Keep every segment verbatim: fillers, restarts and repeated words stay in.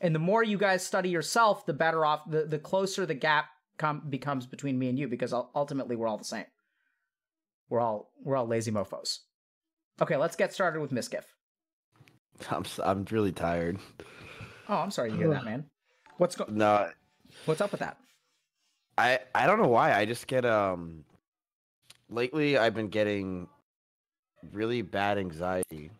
And the more you guys study yourself, the better off, the, the closer the gap com- becomes between me and you, because ultimately we're all the same. We're all, we're all lazy mofos. Okay, let's get started with Mizkif. I'm, I'm really tired. Oh, I'm sorry to hear that, man. What's going? No. What's up with that? I, I don't know why. I just get, um, lately I've been getting really bad anxiety,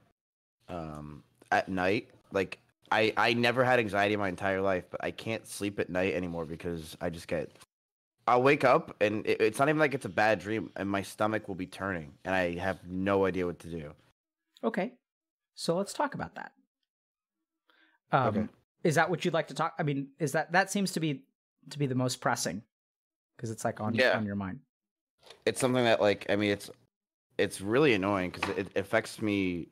um, at night. Like, I, I never had anxiety my entire life, but I can't sleep at night anymore because I just get, I'll wake up and it, it's not even like it's a bad dream, and my stomach will be turning and I have no idea what to do. Okay. So let's talk about that. Um, okay. Is that what you'd like to talk? I mean, is that, that seems to be, to be the most pressing, because it's like on, yeah. on your mind. It's something that, like, I mean, it's, it's really annoying because it affects me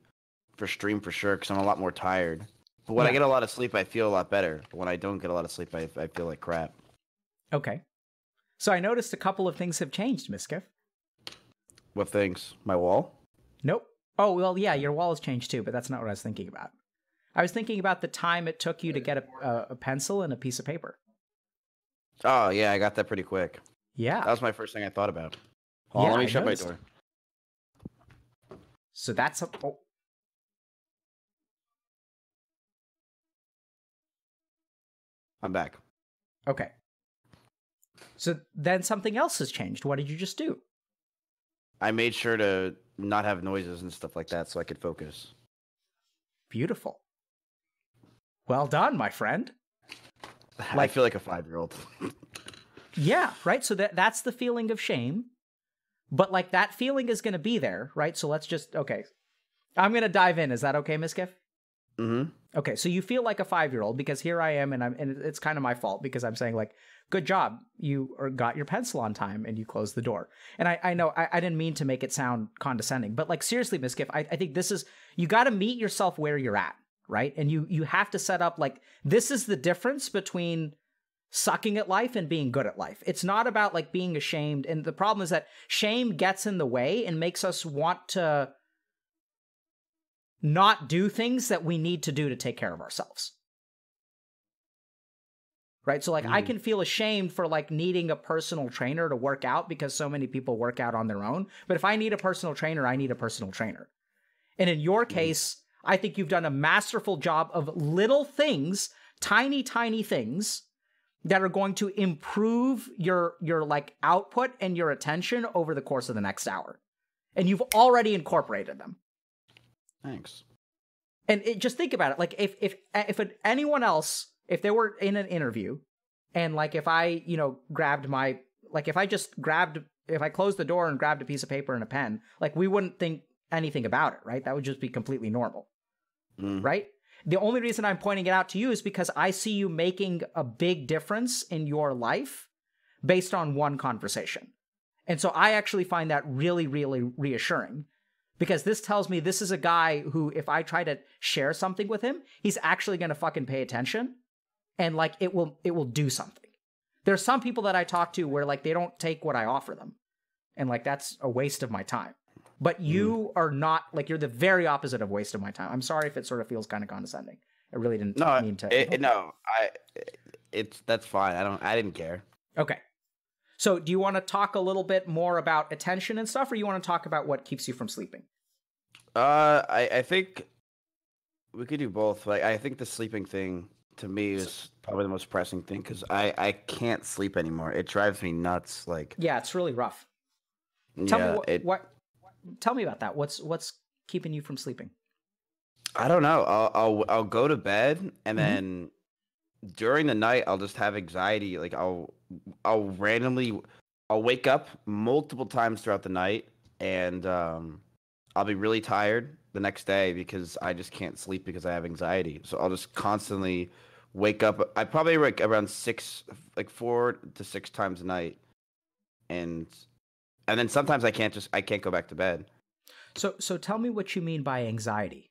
for stream for sure, because I'm a lot more tired. But when yeah. I get a lot of sleep, I feel a lot better. When I don't get a lot of sleep, I, I feel like crap. Okay. So I noticed a couple of things have changed, Mizkif. What things? My wall? Nope. Oh, well, yeah, your wall has changed too, but that's not what I was thinking about. I was thinking about the time it took you to get a, a, a pencil and a piece of paper. Oh, yeah, I got that pretty quick. Yeah. That was my first thing I thought about. Oh, yeah, let me I shut noticed. my door. So that's a... Oh. I'm back. Okay. So then something else has changed. What did you just do? I made sure to not have noises and stuff like that so I could focus. Beautiful. Well done, my friend. Like, I feel like a five-year-old. Yeah, right? So that that's the feeling of shame. But, like, that feeling is going to be there, right? So let's just... Okay. I'm going to dive in. Is that okay, Mizkif? Mm-hmm. Okay, so you feel like a five-year-old because here I am, and I'm, and it's kind of my fault because I'm saying, like, good job, you got your pencil on time and you closed the door. And I, I know I, I didn't mean to make it sound condescending, but, like, seriously, Mizkif, I, I think this is, you got to meet yourself where you're at, right? And you you have to set up, like, this is the difference between sucking at life and being good at life. It's not about, like, being ashamed. And the problem is that shame gets in the way and makes us want to not do things that we need to do to take care of ourselves. Right? So, like, mm. I can feel ashamed for, like, needing a personal trainer to work out because so many people work out on their own. But if I need a personal trainer, I need a personal trainer. And in your case, I think you've done a masterful job of little things, tiny, tiny things that are going to improve your, your like, output and your attention over the course of the next hour. And you've already incorporated them. Thanks. And it, just think about it. Like, if, if, if anyone else... If they were in an interview and, like, if I, you know, grabbed my, like, if I just grabbed, if I closed the door and grabbed a piece of paper and a pen, like, we wouldn't think anything about it, right? That would just be completely normal, mm. right? The only reason I'm pointing it out to you is because I see you making a big difference in your life based on one conversation. And so I actually find that really, really reassuring. Because this tells me this is a guy who, if I try to share something with him, he's actually going to fucking pay attention. And, like, it will it will do something. There's some people that I talk to where, like, they don't take what I offer them. And, like, that's a waste of my time. But you mm. are not, like, you're the very opposite of waste of my time. I'm sorry if it sort of feels kind of condescending. I really didn't no, mean to. It, no, I, it's, that's fine. I don't, I didn't care. Okay. So do you want to talk a little bit more about attention and stuff, or you want to talk about what keeps you from sleeping? Uh, I, I think we could do both. Like, I think the sleeping thing... to me is probably the most pressing thing because I, I can't sleep anymore. It drives me nuts. Like, yeah, it's really rough. Tell yeah, me wh it, what, tell me about that. What's, what's keeping you from sleeping? I don't know. I'll, I'll, I'll go to bed and mm-hmm. then during the night, I'll just have anxiety. Like I'll, I'll randomly, I'll wake up multiple times throughout the night and, um, I'll be really tired the next day because I just can't sleep because I have anxiety. So I'll just constantly wake up. I probably wake around six, like four to six times a night. And, and then sometimes I can't just, I can't go back to bed. So, so tell me what you mean by anxiety.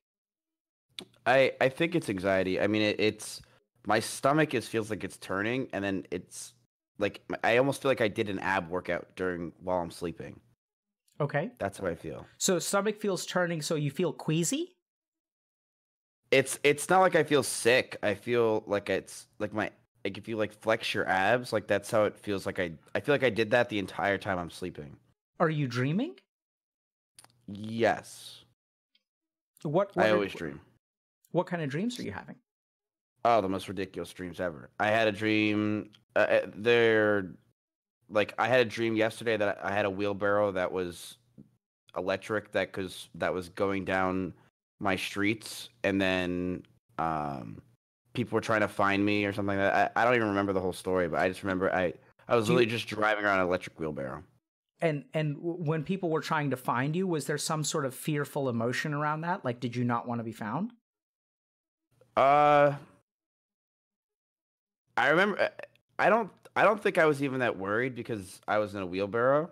I, I think it's anxiety. I mean, it, it's my stomach is feels like it's turning. And then it's like, I almost feel like I did an ab workout during while I'm sleeping. Okay. That's how I feel. So stomach feels turning, so you feel queasy? it's it's not like I feel sick. I feel like it's like my like if you like flex your abs, like that's how it feels. Like I I feel like I did that the entire time I'm sleeping. Are you dreaming? Yes. What, what I always are, dream. What kind of dreams are you having? Oh, the most ridiculous dreams ever. I had a dream. Uh, there, like I had a dream yesterday that I had a wheelbarrow that was electric that cause that was going down my streets, and then um, people were trying to find me or something like that. I, I don't even remember the whole story, but I just remember I I was really just driving around an electric wheelbarrow. And and when people were trying to find you, was there some sort of fearful emotion around that? Like, did you not want to be found? Uh, I remember. I don't. I don't think I was even that worried because I was in a wheelbarrow.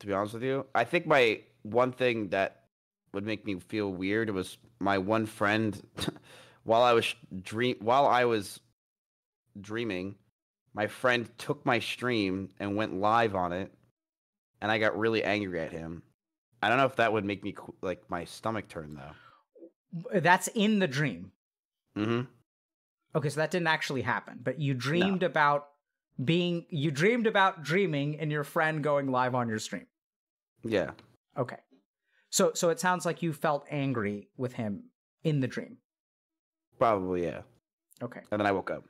To be honest with you, I think my one thing that would make me feel weird was my one friend. while I was dream, while I was dreaming, my friend took my stream and went live on it. And I got really angry at him. I don't know if that would make me, like, my stomach turn, though. That's in the dream. Mm-hmm. Okay, so that didn't actually happen. But you dreamed no. about being, you dreamed about dreaming and your friend going live on your stream. Yeah. Okay. So, so it sounds like you felt angry with him in the dream. Probably, yeah. Okay. And then I woke up.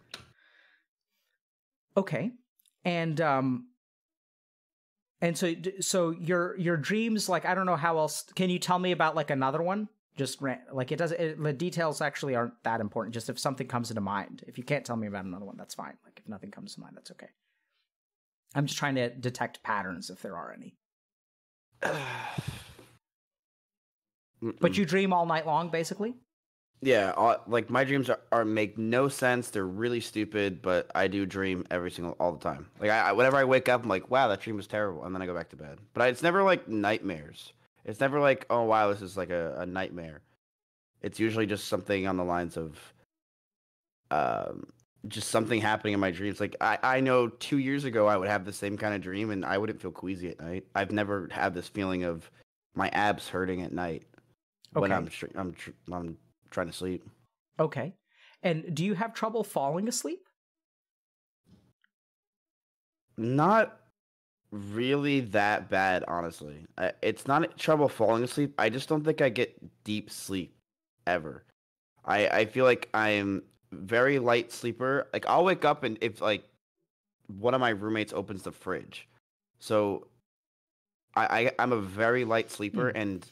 Okay. And, um... And so, so your your dreams, like, I don't know how else. Can you tell me about like another one? Just ran, like it doesn't. It, the details actually aren't that important. Just if something comes to mind. If you can't tell me about another one, that's fine. Like if nothing comes to mind, that's okay. I'm just trying to detect patterns if there are any. But you dream all night long, basically. Yeah, all, like my dreams are, are make no sense. They're really stupid, but I do dream every single all the time. Like I, I, whenever I wake up, I'm like, wow, that dream was terrible, and then I go back to bed. But I, it's never like nightmares. It's never like, oh wow, this is like a, a nightmare. It's usually just something on the lines of, um, just something happening in my dreams. Like I, I know two years ago I would have the same kind of dream, and I wouldn't feel queasy at night. I've never had this feeling of my abs hurting at night okay. when I'm I'm I'm. trying to sleep. Okay. And do you have trouble falling asleep? Not really that bad, honestly. I, it's not trouble falling asleep. I just don't think I get deep sleep ever. I, I feel like I'm very light sleeper. Like I'll wake up and if like one of my roommates opens the fridge. So I, I, I'm a very light sleeper mm. and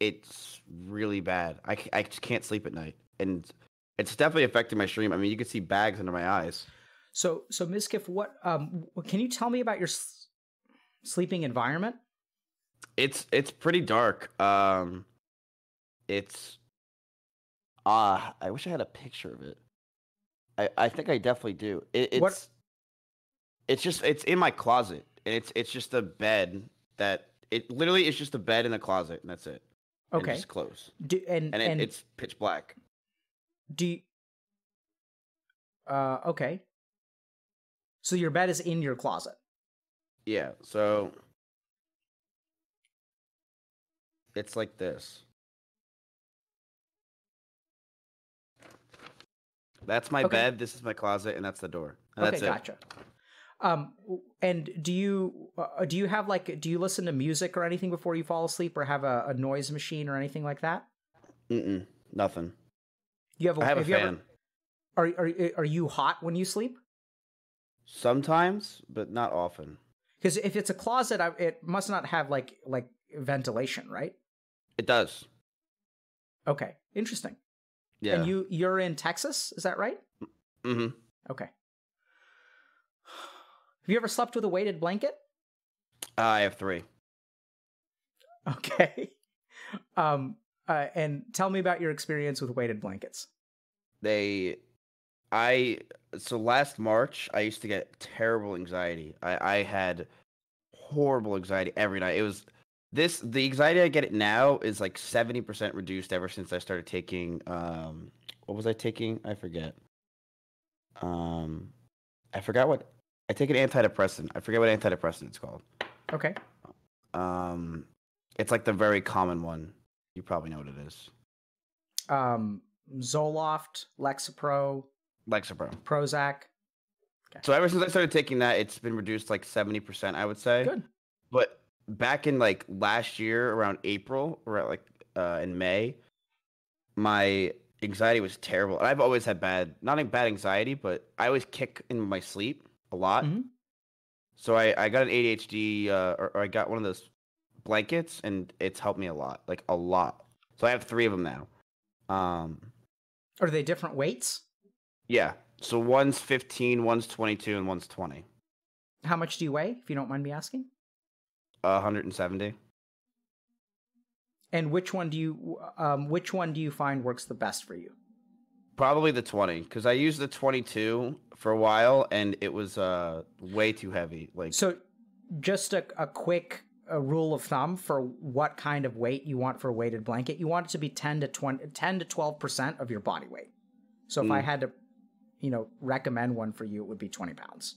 it's really bad. I, I just can't sleep at night. And it's definitely affecting my stream. I mean, you can see bags under my eyes. So, so Mizkif, what, um, can you tell me about your s sleeping environment? It's, it's pretty dark. Um, it's, ah, uh, I wish I had a picture of it. I, I think I definitely do. It, it's, what? it's just, it's in my closet and it's, it's just a bed that it literally is just a bed in the closet and that's it. Okay. It's close. Do, and and, it, and it's pitch black. Do you, uh okay. So your bed is in your closet. Yeah, so it's like this. That's my okay. bed, this is my closet, and that's the door. And okay, that's gotcha. It. Um, and do you, uh, do you have like, do you listen to music or anything before you fall asleep or have a, a noise machine or anything like that? Mm-mm, nothing. You have a, I have have a fan. Ever, are, are, are you hot when you sleep? Sometimes, but not often. Because if it's a closet, it must not have like, like ventilation, right? It does. Okay. Interesting. Yeah. And you, you're in Texas, is that right? Mm-hmm. Okay. Have you ever slept with a weighted blanket? Uh, I have three. Okay. Um, uh, and tell me about your experience with weighted blankets. They, I, so last March, I used to get terrible anxiety. I, I had horrible anxiety every night. It was this, the anxiety I get it now is like seventy percent reduced ever since I started taking, um, what was I taking? I forget. Um, I forgot what. I take an antidepressant. I forget what antidepressant it's called. Okay. Um, it's like the very common one. You probably know what it is. Um, Zoloft, Lexapro, Lexapro, Prozac. Okay. So ever since I started taking that, it's been reduced like seventy percent, I would say. Good. But back in like last year, around April or like uh, in May, my anxiety was terrible. And I've always had bad, not bad anxiety, but I always kick in my sleep a lot. Mm-hmm. So I, I got an A D H D, uh, or, or I got one of those blankets, and it's helped me a lot, like a lot. So I have three of them now. Um, Are they different weights? Yeah. So one's fifteen, one's twenty-two, and one's twenty. How much do you weigh, if you don't mind me asking? Uh, one hundred seventy. And which one do you, um, which one do you find works the best for you? Probably the twenty, because I used the twenty-two for a while, and it was uh way too heavy. Like, so just a, a quick a rule of thumb for what kind of weight you want for a weighted blanket. You want it to be ten to twelve percent of your body weight. So if mm. I had to, you know, recommend one for you, it would be twenty pounds.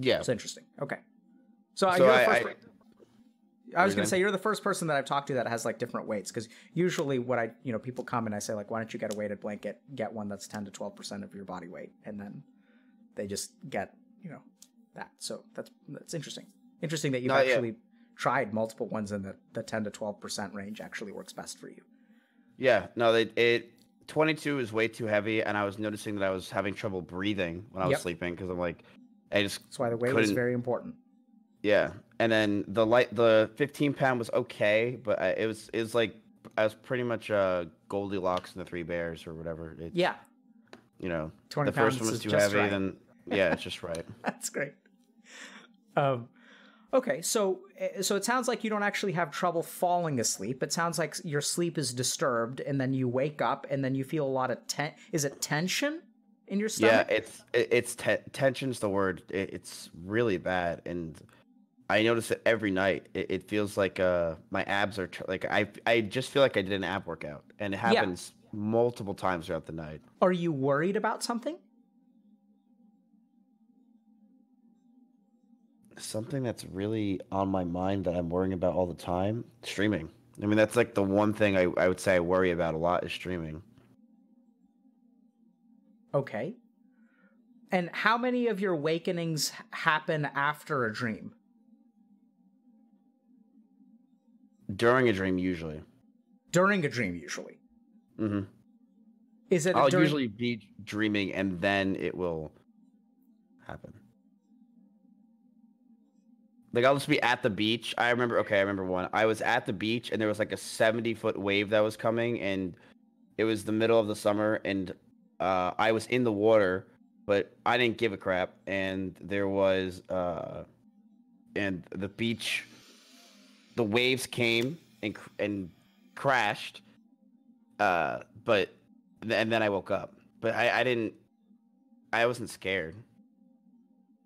Yeah. It's interesting. Okay. So, so you're I, the first I, I was going to say, you're the first person that I've talked to that has like different weights. Cause usually what I, you know, people come and I say like, why don't you get a weighted blanket, get one that's ten to twelve percent of your body weight. And then they just get, you know, that. So that's, that's interesting. Interesting that you've Not actually yet. tried multiple ones in the, the ten to twelve percent range actually works best for you. Yeah, no, they, it, twenty-two is way too heavy. And I was noticing that I was having trouble breathing when I was yep. sleeping. Cause I'm like, I just, that's why the weight is very important. Yeah. And then the light, the fifteen pound was okay, but I, it was, it was like, I was pretty much uh Goldilocks and the Three Bears or whatever. It, yeah. You know, the first one was too heavy. Right. Then yeah, it's just right. That's great. Um, Okay, so so it sounds like you don't actually have trouble falling asleep. It sounds like your sleep is disturbed, and then you wake up, and then you feel a lot of ten. Is it tension in your stomach? Yeah, it's it's te tension's the word. It, it's really bad, and I notice it every night. It, it feels like uh my abs are tr like I I just feel like I did an ab workout, and it happens yeah. multiple times throughout the night. Are you worried about something? Something that's really on my mind that I'm worrying about all the time, streaming. I mean, that's like the one thing I, I would say I worry about a lot is streaming. Okay. And how many of your awakenings happen after a dream? During a dream, usually. During a dream, usually? Mm-hmm. Is it I'll usually be dreaming, and then it will happen. Like, I'll just be at the beach. I remember, okay, I remember one. I was at the beach, and there was, like, a seventy-foot wave that was coming, and it was the middle of the summer, and uh, I was in the water, but I didn't give a crap, and there was, uh, and the beach, the waves came and and crashed, uh, but, and then I woke up. But I, I didn't, I wasn't scared.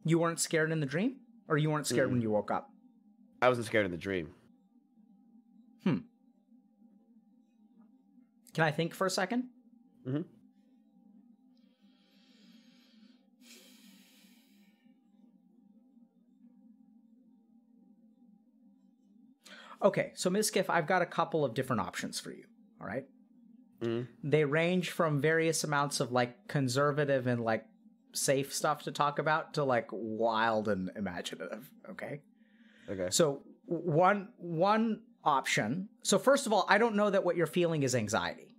You weren't scared in the dream? Or you weren't scared mm. when you woke up? I wasn't scared in the dream. Hmm. Can I think for a second? Mm-hmm. Okay, so Mizkif, I've got a couple of different options for you, all right? Mm. They range from various amounts of, like, conservative and, like, safe stuff to talk about to like wild and imaginative. Okay. Okay. So one, one option. So first of all, I don't know that what you're feeling is anxiety.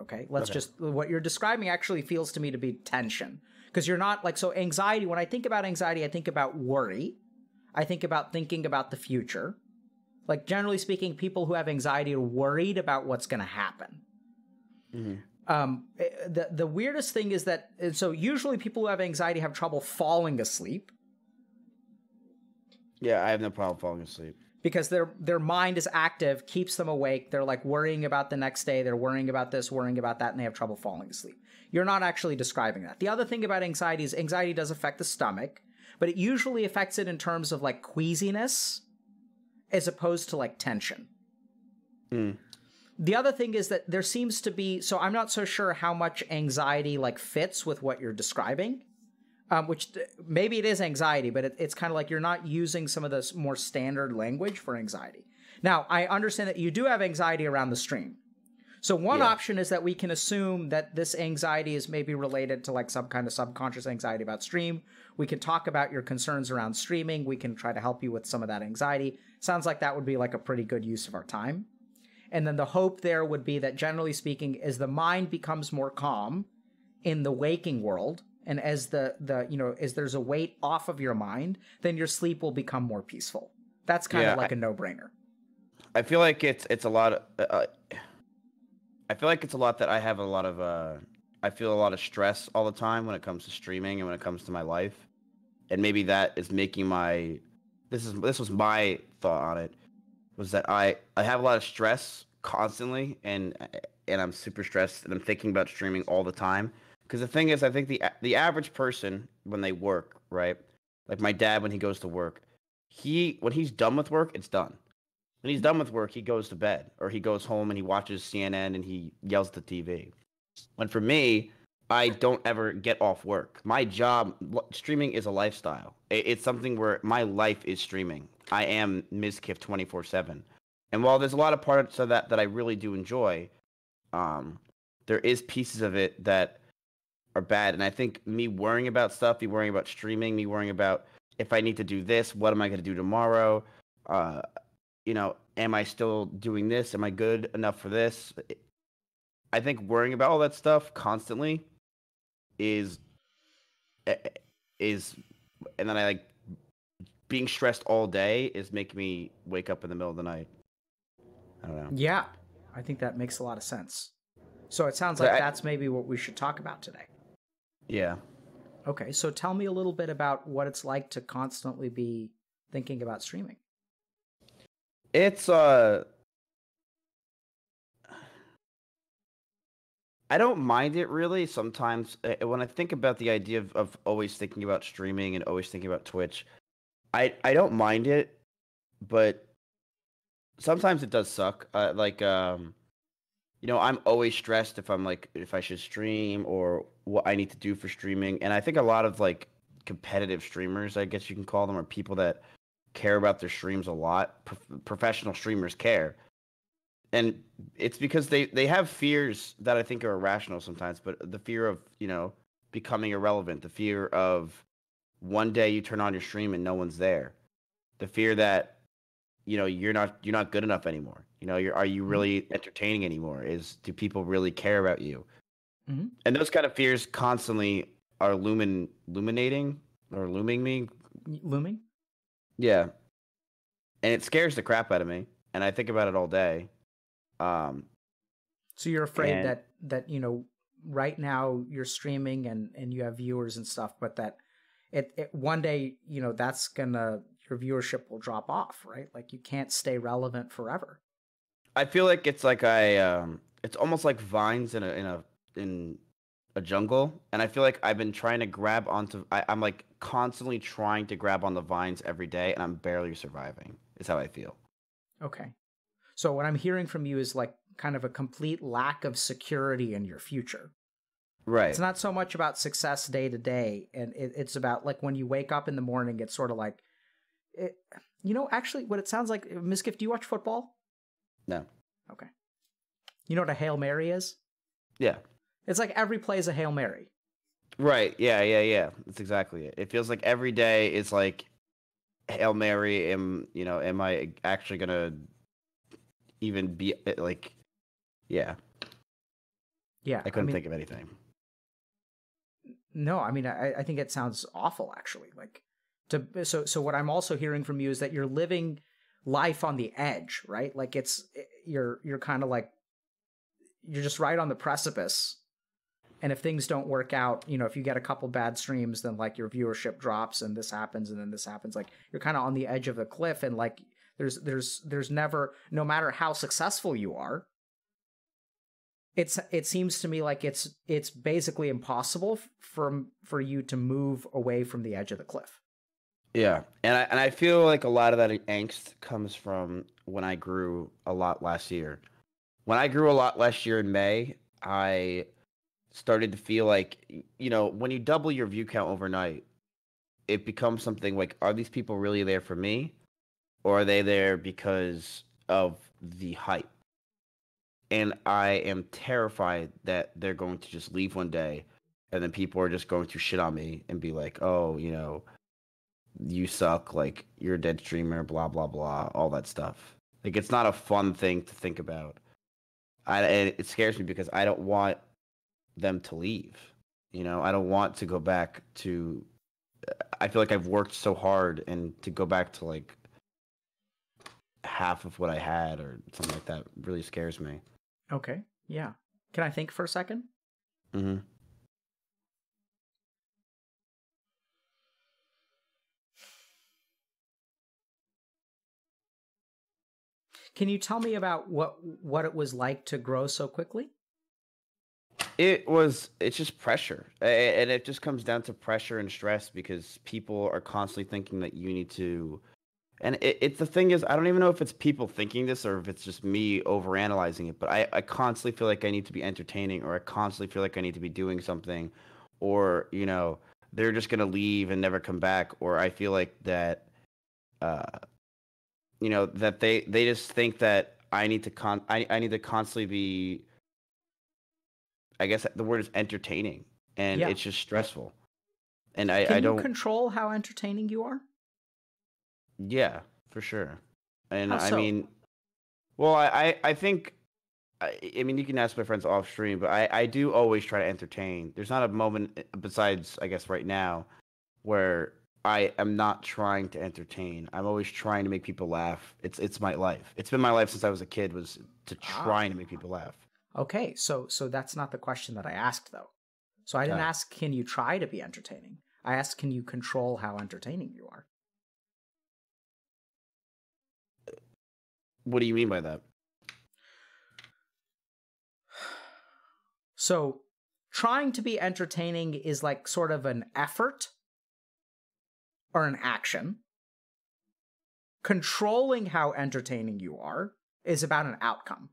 Okay. Let's okay. just, what you're describing actually feels to me to be tension because you're not like, so anxiety, when I think about anxiety, I think about worry. I think about thinking about the future. Like generally speaking, people who have anxiety are worried about what's going to happen. Mm-hmm. Um, the, the weirdest thing is that, so usually people who have anxiety have trouble falling asleep. Yeah, I have no problem falling asleep. Because their, their mind is active, keeps them awake. They're like worrying about the next day. They're worrying about this, worrying about that, and they have trouble falling asleep. You're not actually describing that. The other thing about anxiety is anxiety does affect the stomach, but it usually affects it in terms of like queasiness as opposed to like tension. Hmm. The other thing is that there seems to be, so I'm not so sure how much anxiety like fits with what you're describing, um, which maybe it is anxiety, but it, it's kind of like you're not using some of the more standard language for anxiety. Now, I understand that you do have anxiety around the stream. So one yeah. option is that we can assume that this anxiety is maybe related to like some kind of subconscious anxiety about stream. We can talk about your concerns around streaming. We can try to help you with some of that anxiety. Sounds like that would be like a pretty good use of our time. And then the hope there would be that generally speaking, as the mind becomes more calm in the waking world, and as the, the you know, as there's a weight off of your mind, then your sleep will become more peaceful. That's kind yeah, of like I, a no-brainer. I feel like it's it's a lot of, uh, I feel like it's a lot that I have a lot of, uh, I feel a lot of stress all the time when it comes to streaming and when it comes to my life. And maybe that is making my, this is this was my thought on it, was that I, I have a lot of stress constantly, and and I'm super stressed, and I'm thinking about streaming all the time. Because the thing is, I think the the average person, when they work, right? Like my dad, when he goes to work, he when he's done with work, it's done. When he's done with work, he goes to bed, or he goes home and he watches C N N and he yells at the T V. When for me, I don't ever get off work. My job, streaming is a lifestyle. It's something where my life is streaming. I am Mizkif twenty-four seven. And while there's a lot of parts of that that I really do enjoy, um, there is pieces of it that are bad. And I think me worrying about stuff, me worrying about streaming, me worrying about if I need to do this, what am I going to do tomorrow? Uh, you know, am I still doing this? Am I good enough for this? I think worrying about all that stuff constantly is, is, and then I like being stressed all day is making me wake up in the middle of the night. I don't know. Yeah. I think that makes a lot of sense. So it sounds like I, that's maybe what we should talk about today. Yeah. Okay, so tell me a little bit about what it's like to constantly be thinking about streaming. It's, uh... I don't mind it, really, sometimes. When I think about the idea of, of always thinking about streaming and always thinking about Twitch, I, I don't mind it, but sometimes it does suck. Uh, like, um... You know, I'm always stressed if I'm like, if I should stream or what I need to do for streaming. And I think a lot of like competitive streamers, I guess you can call them, or people that care about their streams a lot, pro professional streamers care. And it's because they, they have fears that I think are irrational sometimes, but the fear of, you know, becoming irrelevant, the fear of one day you turn on your stream and no one's there, the fear that, you know, you're not, you're not good enough anymore. You know, you're, are you really entertaining anymore? Is, do people really care about you? Mm-hmm. And those kind of fears constantly are lumin, illuminating or looming me. Looming? Yeah. And it scares the crap out of me. And I think about it all day. Um, so you're afraid and... that, that, you know, right now you're streaming and, and you have viewers and stuff, but that it, it one day, you know, that's gonna, your viewership will drop off, right? Like you can't stay relevant forever. I feel like it's like I, um, it's almost like vines in a in a in a jungle, and I feel like I've been trying to grab onto. I, I'm like constantly trying to grab on the vines every day, and I'm barely surviving. Is how I feel. Okay, so what I'm hearing from you is like kind of a complete lack of security in your future. Right. It's not so much about success day to day, and it, it's about like when you wake up in the morning, it's sort of like, it, you know, actually, what it sounds like. Mizkif, do you watch football? No. Okay. You know what a Hail Mary is? Yeah. It's like every play is a Hail Mary. Right. Yeah, yeah, yeah. That's exactly it. It feels like every day is like Hail Mary. Am, you know, am I actually going to even be like, yeah. Yeah. I couldn't I mean, think of anything. No, I mean, I, I think it sounds awful, actually. Like to, so, so what I'm also hearing from you is that you're living life on the edge, right? Like it's, you're, you're kind of like, you're just right on the precipice. And if things don't work out, you know, if you get a couple bad streams, then like your viewership drops and this happens and then this happens, like you're kind of on the edge of a cliff. And like, there's, there's, there's never, no matter how successful you are, it's, it seems to me like it's, it's basically impossible from, for you to move away from the edge of the cliff. Yeah, and I, and I feel like a lot of that angst comes from when I grew a lot last year. When I grew a lot last year in May, I started to feel like, you know, when you double your view count overnight, it becomes something like, are these people really there for me? Or are they there because of the hype? and I am terrified that they're going to just leave one day, and then people are just going to shit on me and be like, oh, you know, you suck, like, you're a dead streamer, blah, blah, blah, all that stuff. Like, it's not a fun thing to think about. I, and it scares me because I don't want them to leave. You know, I don't want to go back to... I feel like I've worked so hard, and to go back to, like, half of what I had or something like that really scares me. Okay, yeah. Can I think for a second? Mm-hmm. Can you tell me about what what it was like to grow so quickly? It was, it's just pressure. And it just comes down to pressure and stress because people are constantly thinking that you need to, and it, it the thing is, I don't even know if it's people thinking this or if it's just me overanalyzing it, but I, I constantly feel like I need to be entertaining, or I constantly feel like I need to be doing something, or, you know, they're just going to leave and never come back. Or I feel like that, uh, you know, that they, they just think that I need to con I, I need to constantly be, I guess the word is entertaining, and yeah. It's just stressful. And I, Can I don't you control how entertaining you are. Yeah, for sure. And how I so? mean, well, I, I, I think, I, I mean, you can ask my friends off stream, but I, I do always try to entertain. There's not a moment besides, I guess, right now where I am not trying to entertain. I'm always trying to make people laugh. It's, it's my life. It's been my life since I was a kid, was to trying ah. to make people laugh. Okay, so so that's not the question that I asked, though. So I didn't no. ask, can you try to be entertaining? I asked, can you control how entertaining you are? What do you mean by that? So trying to be entertaining is like sort of an effort or an action. Controlling how entertaining you are is about an outcome.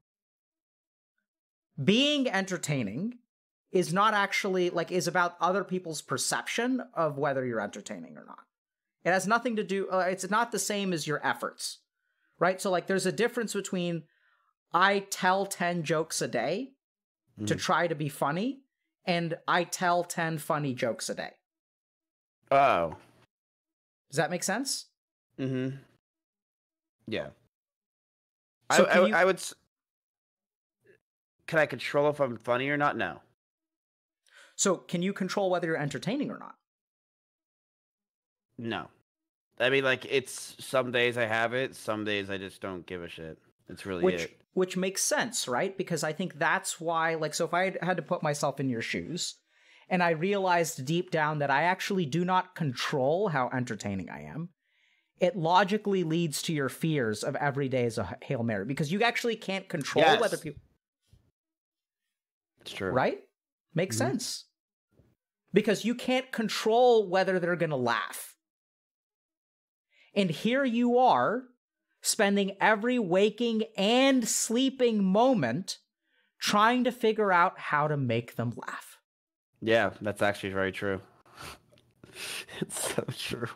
Being entertaining is not actually, like, is about other people's perception of whether you're entertaining or not. It has nothing to do, uh, it's not the same as your efforts, right? So, like, there's a difference between I tell ten jokes a day mm. to try to be funny, and I tell ten funny jokes a day. Oh. Does that make sense? Mm-hmm. Yeah. So I, I, you... I would... Can I control if I'm funny or not? No. So can you control whether you're entertaining or not? No. I mean, like, it's some days I have it. Some days I just don't give a shit. It's really which, it. Which makes sense, right? Because I think that's why, like, so if I had to put myself in your shoes and I realized deep down that I actually do not control how entertaining I am, it logically leads to your fears of every day as a Hail Mary, because you actually can't control yes. whether people... It's true. Right? Makes mm-hmm. sense. Because you can't control whether they're going to laugh. And here you are, spending every waking and sleeping moment trying to figure out how to make them laugh. Yeah, that's actually very true. It's so true.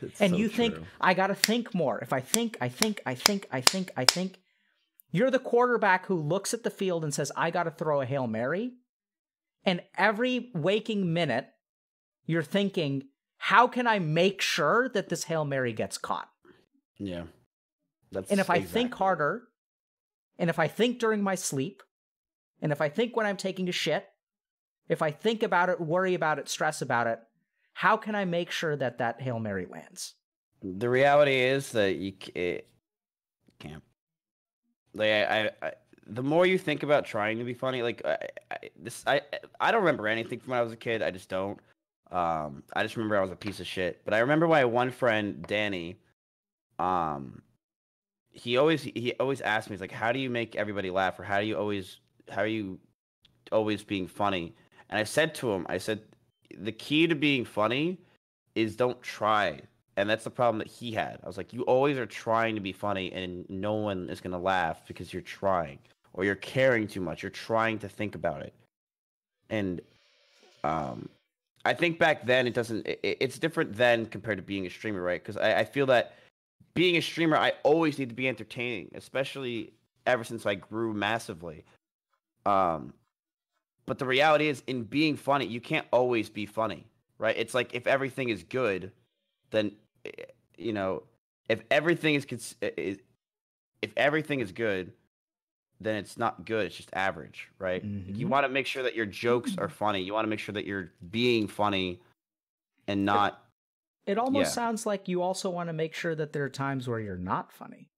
It's and so you true. think, I got to think more. If I think, I think, I think, I think, I think. You're the quarterback who looks at the field and says, I got to throw a Hail Mary. And every waking minute, you're thinking, how can I make sure that this Hail Mary gets caught? Yeah. That's and if exactly. I think harder, and if I think during my sleep, and if I think when I'm taking a shit, if I think about it, worry about it, stress about it, how can I make sure that that Hail Mary lands? The reality is that you can't. Like I, I, I, the more you think about trying to be funny, like I, I, this, I, I don't remember anything from when I was a kid. I just don't. Um, I just remember I was a piece of shit. But I remember my one friend, Danny. Um, he always, he always asked me, he's like, "How do you make everybody laugh? Or how do you always, how are you always being funny?" And I said to him, I said, "The key to being funny is don't try." And that's the problem that he had. I was like, you always are trying to be funny and no one is going to laugh because you're trying, or you're caring too much. You're trying to think about it. And um, I think back then it doesn't, it, it's different then compared to being a streamer, right? Because I, I feel that being a streamer, I always need to be entertaining, especially ever since I grew massively. Um, but the reality is, in being funny, you can't always be funny, right? It's like if everything is good, then, you know, if everything is, cons- is if everything is good, then it's not good. It's just average, right? Mm-hmm. Like you want to make sure that your jokes are funny. You want to make sure that you're being funny and not... It almost yeah. sounds like you also want to make sure that there are times where you're not funny.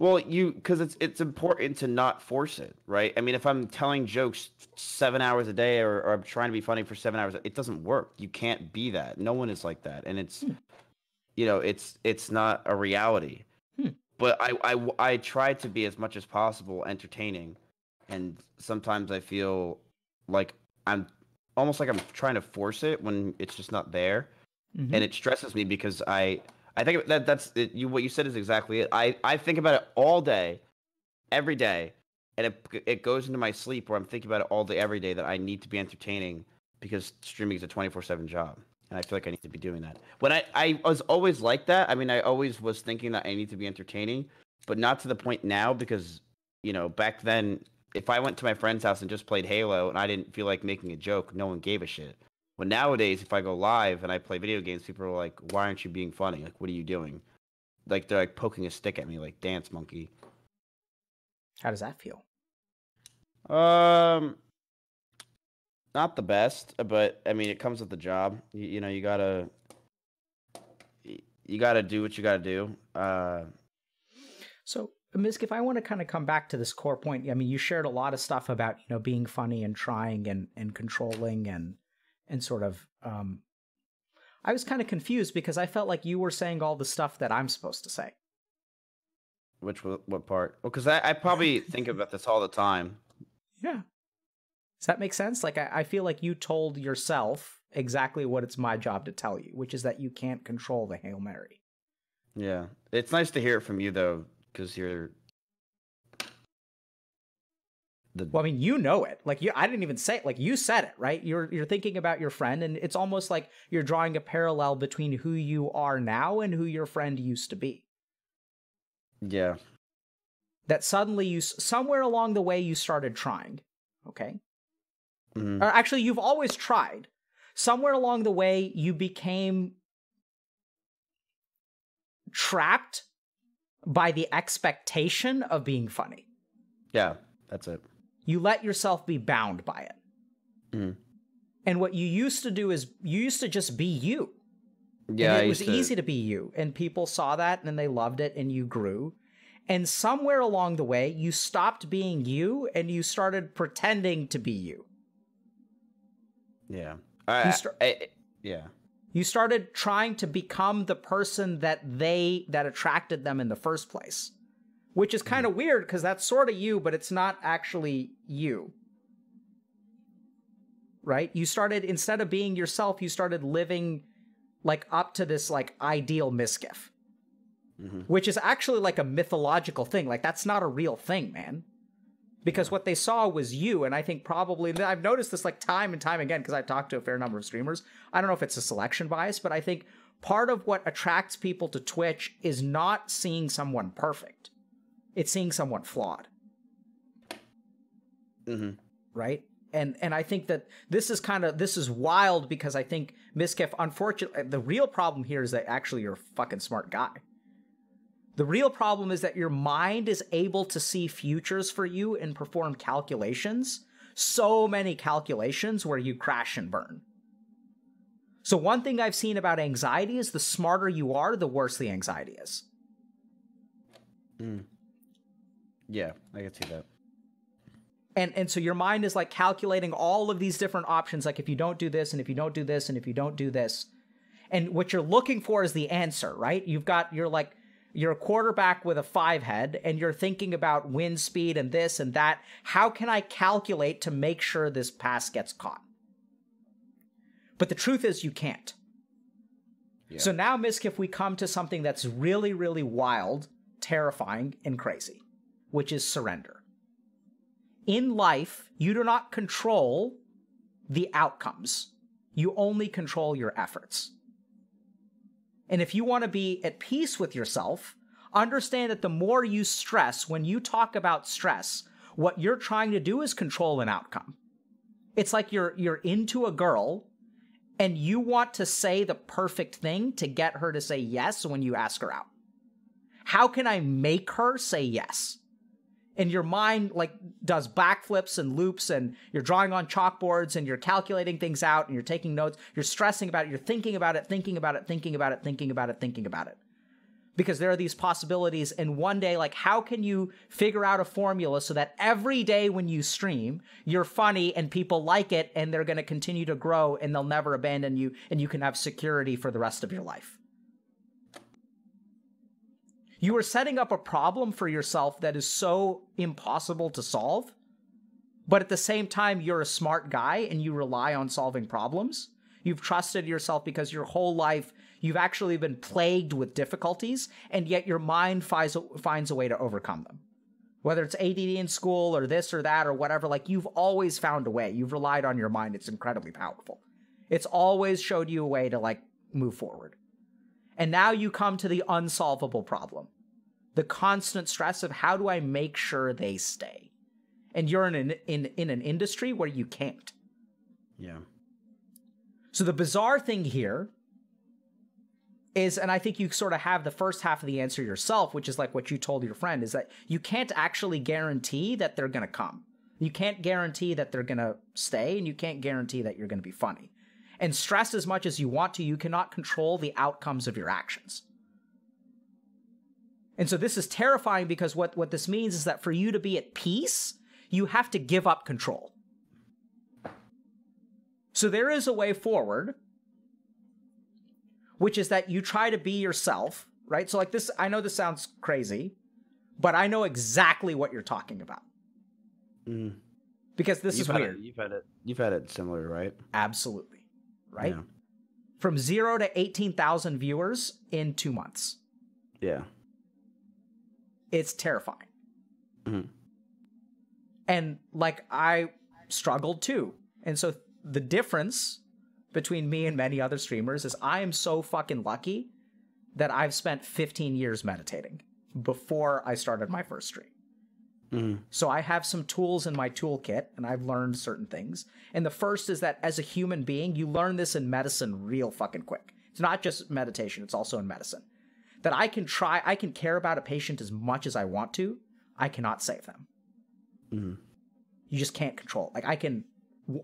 Well, you because it's it's important to not force it, right? I mean, if I'm telling jokes seven hours a day or, or I'm trying to be funny for seven hours, it doesn't work. You can't be that. No one is like that, and it's hmm. you know it's it's not a reality. Hmm. But I, I I try to be as much as possible entertaining, and sometimes I feel like I'm almost like I'm trying to force it when it's just not there. Mm-hmm. And it stresses me because I, I think that that's it, you. What you said is exactly it. I, I think about it all day, every day, and it it goes into my sleep where I'm thinking about it all day, every day. That I need to be entertaining because streaming is a twenty-four seven job, and I feel like I need to be doing that. When I, I was always like that. I mean, I always was thinking that I need to be entertaining, but not to the point now because you know back then, if I went to my friend's house and just played Halo and I didn't feel like making a joke, no one gave a shit. Well, nowadays, if I go live and I play video games, people are like, why aren't you being funny? Like, what are you doing? Like, they're like poking a stick at me, like, dance, monkey. How does that feel? Um, not the best, but, I mean, it comes with the job. You, you know, you gotta, you gotta do what you gotta do. Uh, so, Mizkif, if I want to kind of come back to this core point, I mean, you shared a lot of stuff about, you know, being funny and trying and, and controlling and And sort of, um, I was kind of confused because I felt like you were saying all the stuff that I'm supposed to say. Which, what part? Well, because I, I probably think about this all the time. Yeah. Does that make sense? Like, I, I feel like you told yourself exactly what it's my job to tell you, which is that you can't control the Hail Mary. Yeah. It's nice to hear it from you, though, because you're... The... Well, I mean, you know it. Like, you, I didn't even say it. Like, you said it, right? You're you're thinking about your friend, and it's almost like you're drawing a parallel between who you are now and who your friend used to be. Yeah. That suddenly you, somewhere along the way, you started trying, okay? Mm-hmm. Or actually, you've always tried. Somewhere along the way, you became trapped by the expectation of being funny. Yeah, that's it. You let yourself be bound by it. Mm. And what you used to do is you used to just be you. Yeah, and it was to... easy to be you. And people saw that and they loved it and you grew. And somewhere along the way, you stopped being you and you started pretending to be you. Yeah. I, you start, I, I, yeah. You started trying to become the person that they that attracted them in the first place. Which is kind of weird because that's sort of you, but it's not actually you. Right? You started, instead of being yourself, you started living like up to this like ideal Mizkif. Mm-hmm. Which is actually like a mythological thing. Like that's not a real thing, man. Because what they saw was you, and I think probably, I've noticed this like time and time again because I've talked to a fair number of streamers. I don't know if it's a selection bias, but I think part of what attracts people to Twitch is not seeing someone perfect. It's seeing someone flawed, mm-hmm. right? And and I think that this is kind of this is wild because I think Mizkif, unfortunately, the real problem here is that actually you're a fucking smart guy. The real problem is that your mind is able to see futures for you and perform calculations, so many calculations where you crash and burn. So one thing I've seen about anxiety is the smarter you are, the worse the anxiety is. Mm. Yeah, I can see that. And and so your mind is like calculating all of these different options, like if you don't do this, and if you don't do this, and if you don't do this. And what you're looking for is the answer, right? You've got, you're like, you're a quarterback with a five head, and you're thinking about wind speed and this and that. How can I calculate to make sure this pass gets caught? But the truth is you can't. Yeah. So now, Mizkif, we come to something that's really, really wild, terrifying, and crazy. Which is surrender. In life, you do not control the outcomes. You only control your efforts. And if you want to be at peace with yourself, understand that the more you stress, when you talk about stress, what you're trying to do is control an outcome. It's like you're you're into a girl and you want to say the perfect thing to get her to say yes when you ask her out. How can I make her say yes? And your mind like does backflips and loops, and you're drawing on chalkboards and you're calculating things out and you're taking notes. You're stressing about it. You're thinking about it, thinking about it, thinking about it, thinking about it, thinking about it. Because there are these possibilities. And one day, like, how can you figure out a formula so that every day when you stream, you're funny and people like it and they're going to continue to grow and they'll never abandon you and you can have security for the rest of your life? You are setting up a problem for yourself that is so impossible to solve, but at the same time, you're a smart guy and you rely on solving problems. You've trusted yourself because your whole life, you've actually been plagued with difficulties, and yet your mind finds, finds a way to overcome them. Whether it's A D D in school or this or that or whatever, like, you've always found a way. You've relied on your mind. It's incredibly powerful. It's always showed you a way to, like, move forward. And now you come to the unsolvable problem, the constant stress of how do I make sure they stay? And you're in an, in, in an industry where you can't. Yeah. So the bizarre thing here is, and I think you sort of have the first half of the answer yourself, which is like what you told your friend, is that you can't actually guarantee that they're going to come. You can't guarantee that they're going to stay, and you can't guarantee that you're going to be funny. And stress as much as you want to, you cannot control the outcomes of your actions. And so this is terrifying, because what, what this means is that for you to be at peace, you have to give up control. So there is a way forward, which is that you try to be yourself, right? So like this, I know this sounds crazy, but I know exactly what you're talking about. Mm. Because this is weird. You've had it, you've had it similar, right? Absolutely. Right? Yeah. From zero to eighteen thousand viewers in two months. Yeah. It's terrifying. Mm-hmm. And like, I struggled too. And so the difference between me and many other streamers is I am so fucking lucky that I've spent fifteen years meditating before I started my first stream. Mm-hmm. So I have some tools in my toolkit, and I've learned certain things. And the first is that as a human being, you learn this in medicine real fucking quick. It's not just meditation. It's also in medicine that I can try. I can care about a patient as much as I want to. I cannot save them. Mm-hmm. You just can't control it. Like I can,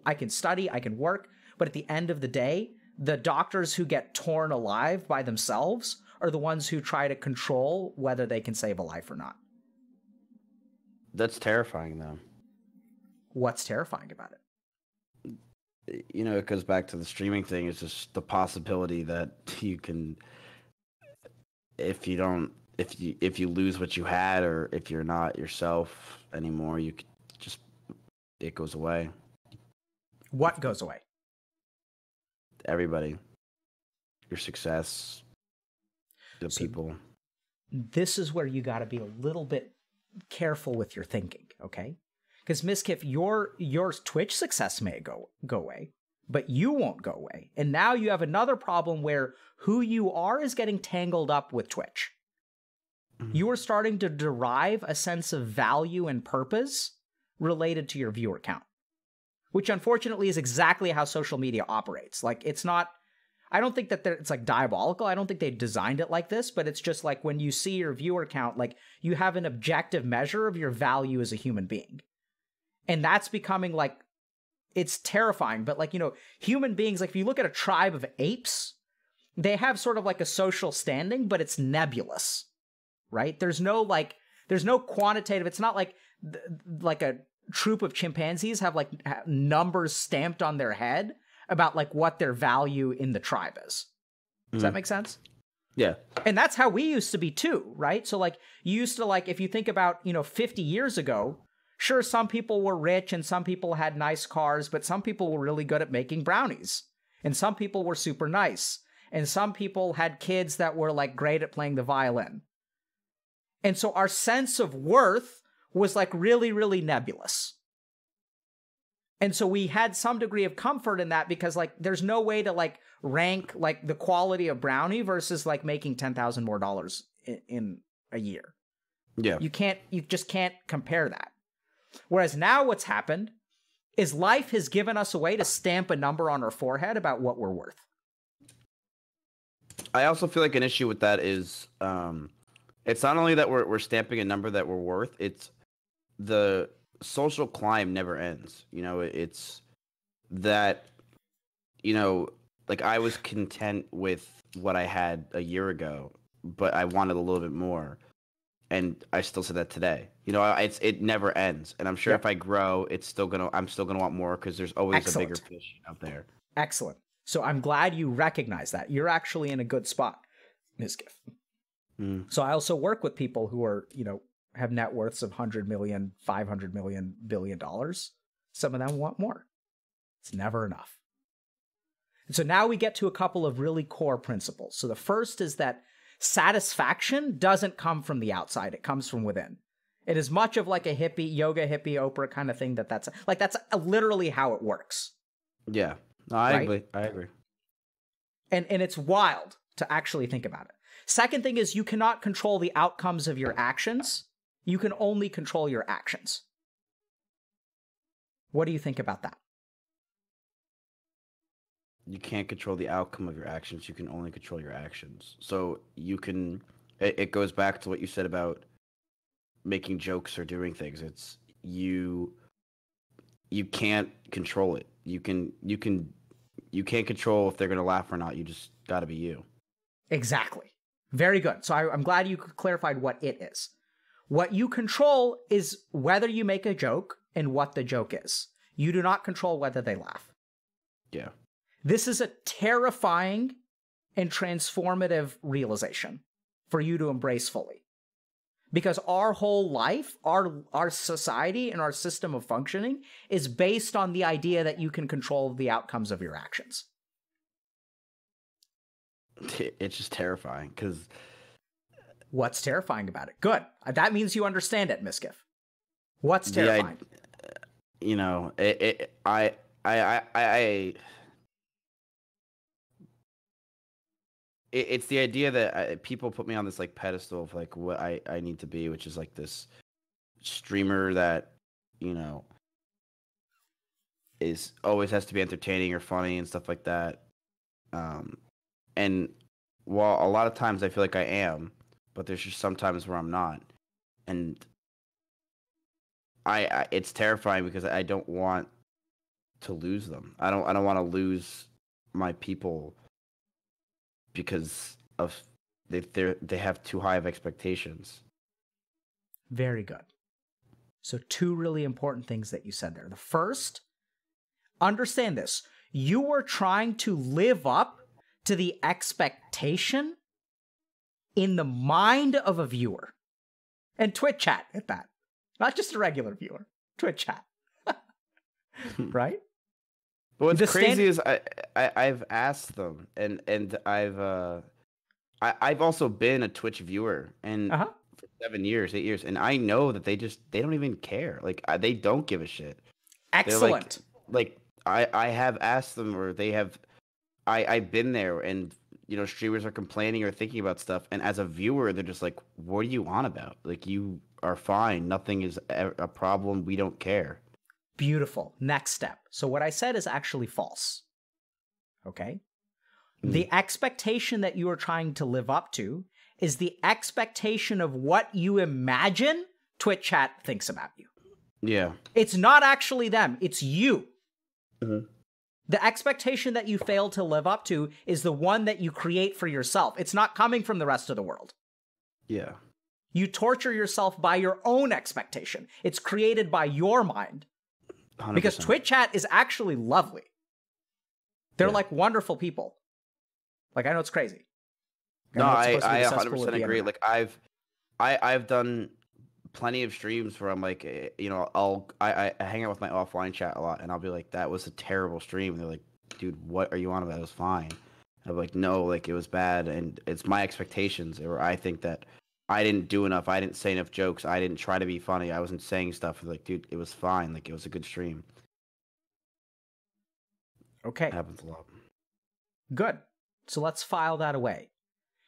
I can study, I can work, but at the end of the day, the doctors who get torn alive by themselves are the ones who try to control whether they can save a life or not. That's terrifying, though. What's terrifying about it? You know, it goes back to the streaming thing. It's just the possibility that you can, if you don't, if you if you lose what you had, or if you're not yourself anymore, you could just, it goes away. What goes away? Everybody. Your success. The so people. This is where you got to be a little bit careful with your thinking, okay? Because Mizkif, your your Twitch success may go go away, but you won't go away. And now you have another problem where who you are is getting tangled up with Twitch. Mm-hmm. You are starting to derive a sense of value and purpose related to your viewer count, which unfortunately is exactly how social media operates. Like, it's not, I don't think that it's like diabolical. I don't think they designed it like this, but it's just like when you see your viewer count, like you have an objective measure of your value as a human being. And that's becoming like, it's terrifying, but like, you know, human beings, like if you look at a tribe of apes, they have sort of like a social standing, but it's nebulous, right? There's no like, there's no quantitative, it's not like, like a troop of chimpanzees have like numbers stamped on their head about like what their value in the tribe is. Does mm-hmm. that make sense? Yeah. And that's how we used to be too, right? So like you used to like, if you think about, you know, fifty years ago, sure, some people were rich and some people had nice cars, but some people were really good at making brownies and some people were super nice and some people had kids that were like great at playing the violin. And so our sense of worth was like really, really nebulous. And so we had some degree of comfort in that, because like there's no way to like rank like the quality of brownie versus like making ten thousand more dollars in, in a year. Yeah. You can't, you just can't compare that. Whereas now what's happened is life has given us a way to stamp a number on our forehead about what we're worth. I also feel like an issue with that is um, it's not only that we're, we're stamping a number that we're worth, it's the social climb never ends. You know, it's that, you know, like I was content with what I had a year ago, but I wanted a little bit more. And I still say that today. You know, it's it never ends. And I'm sure yeah. if I grow, it's still gonna. I'm still gonna want more because there's always Excellent. a bigger fish out there. Excellent. So I'm glad you recognize that. You're actually in a good spot, Mizkif. Mm. So I also work with people who are, you know, have net worths of one hundred million, five hundred million, billion dollars. Some of them want more. It's never enough. And so now we get to a couple of really core principles. So the first is that satisfaction doesn't come from the outside. It comes from within. It is much of like a hippie, yoga hippie, Oprah kind of thing that that's like, that's literally how it works. Yeah, no, I right? agree. I agree. And, and it's wild to actually think about it. Second thing is you cannot control the outcomes of your actions. You can only control your actions. What do you think about that? You can't control the outcome of your actions. You can only control your actions. So you can, it, it goes back to what you said about making jokes or doing things. It's you, you can't control it. You can, you can, you can't control if they're going to laugh or not. You just got to be you. Exactly. Very good. So I, I'm glad you clarified what it is. What you control is whether you make a joke and what the joke is. You do not control whether they laugh. Yeah. This is a terrifying and transformative realization for you to embrace fully. Because our whole life, our, our society, and our system of functioning is based on the idea that you can control the outcomes of your actions. It's just terrifying, because... What's terrifying about it? Good. That means you understand it, Mizkif. What's terrifying? Yeah, I, you know, it, it, I... I... I, I It's the idea that I, people put me on this like pedestal of like what I, I need to be, which is like this streamer that, you know, is always has to be entertaining or funny and stuff like that. Um, and while a lot of times I feel like I am, but there's just sometimes where I'm not. And I, I it's terrifying because I don't want to lose them. I don't I don't want to lose my people. Because of they they they have too high of expectations. Very good. So two really important things that you said there. The first, understand this: you were trying to live up to the expectation in the mind of a viewer, and Twitch chat at that, not just a regular viewer, Twitch chat, right? But what's the crazy is I, I I've asked them and and I've uh I I've also been a Twitch viewer and uh-huh. for seven years eight years and I know that they just they don't even care, like I, they don't give a shit. Excellent. Like, like I I have asked them or they have I I've been there and you know streamers are complaining or thinking about stuff and as a viewer they're just like, what are you on about? Like you are fine, nothing is a problem, we don't care. Beautiful. Next step. So what I said is actually false. Okay? Mm. The expectation that you are trying to live up to is the expectation of what you imagine Twitch chat thinks about you. Yeah. It's not actually them. It's you. Mm-hmm. The expectation that you fail to live up to is the one that you create for yourself. It's not coming from the rest of the world. Yeah. You torture yourself by your own expectation. It's created by your mind. one hundred percent. Because Twitch chat is actually lovely. They're yeah. like wonderful people. Like I know it's crazy. I no, I, I one hundred percent agree. Like I've, I I've done plenty of streams where I'm like, you know, I'll I I hang out with my offline chat a lot, and I'll be like, that was a terrible stream. And they're like, dude, what are you on about? It was fine. And I'm like, no, like it was bad, and it's my expectations, or I think that I didn't do enough. I didn't say enough jokes. I didn't try to be funny. I wasn't saying stuff. Like, dude, it was fine. Like, it was a good stream. Okay. Happens a lot. Good. So let's file that away.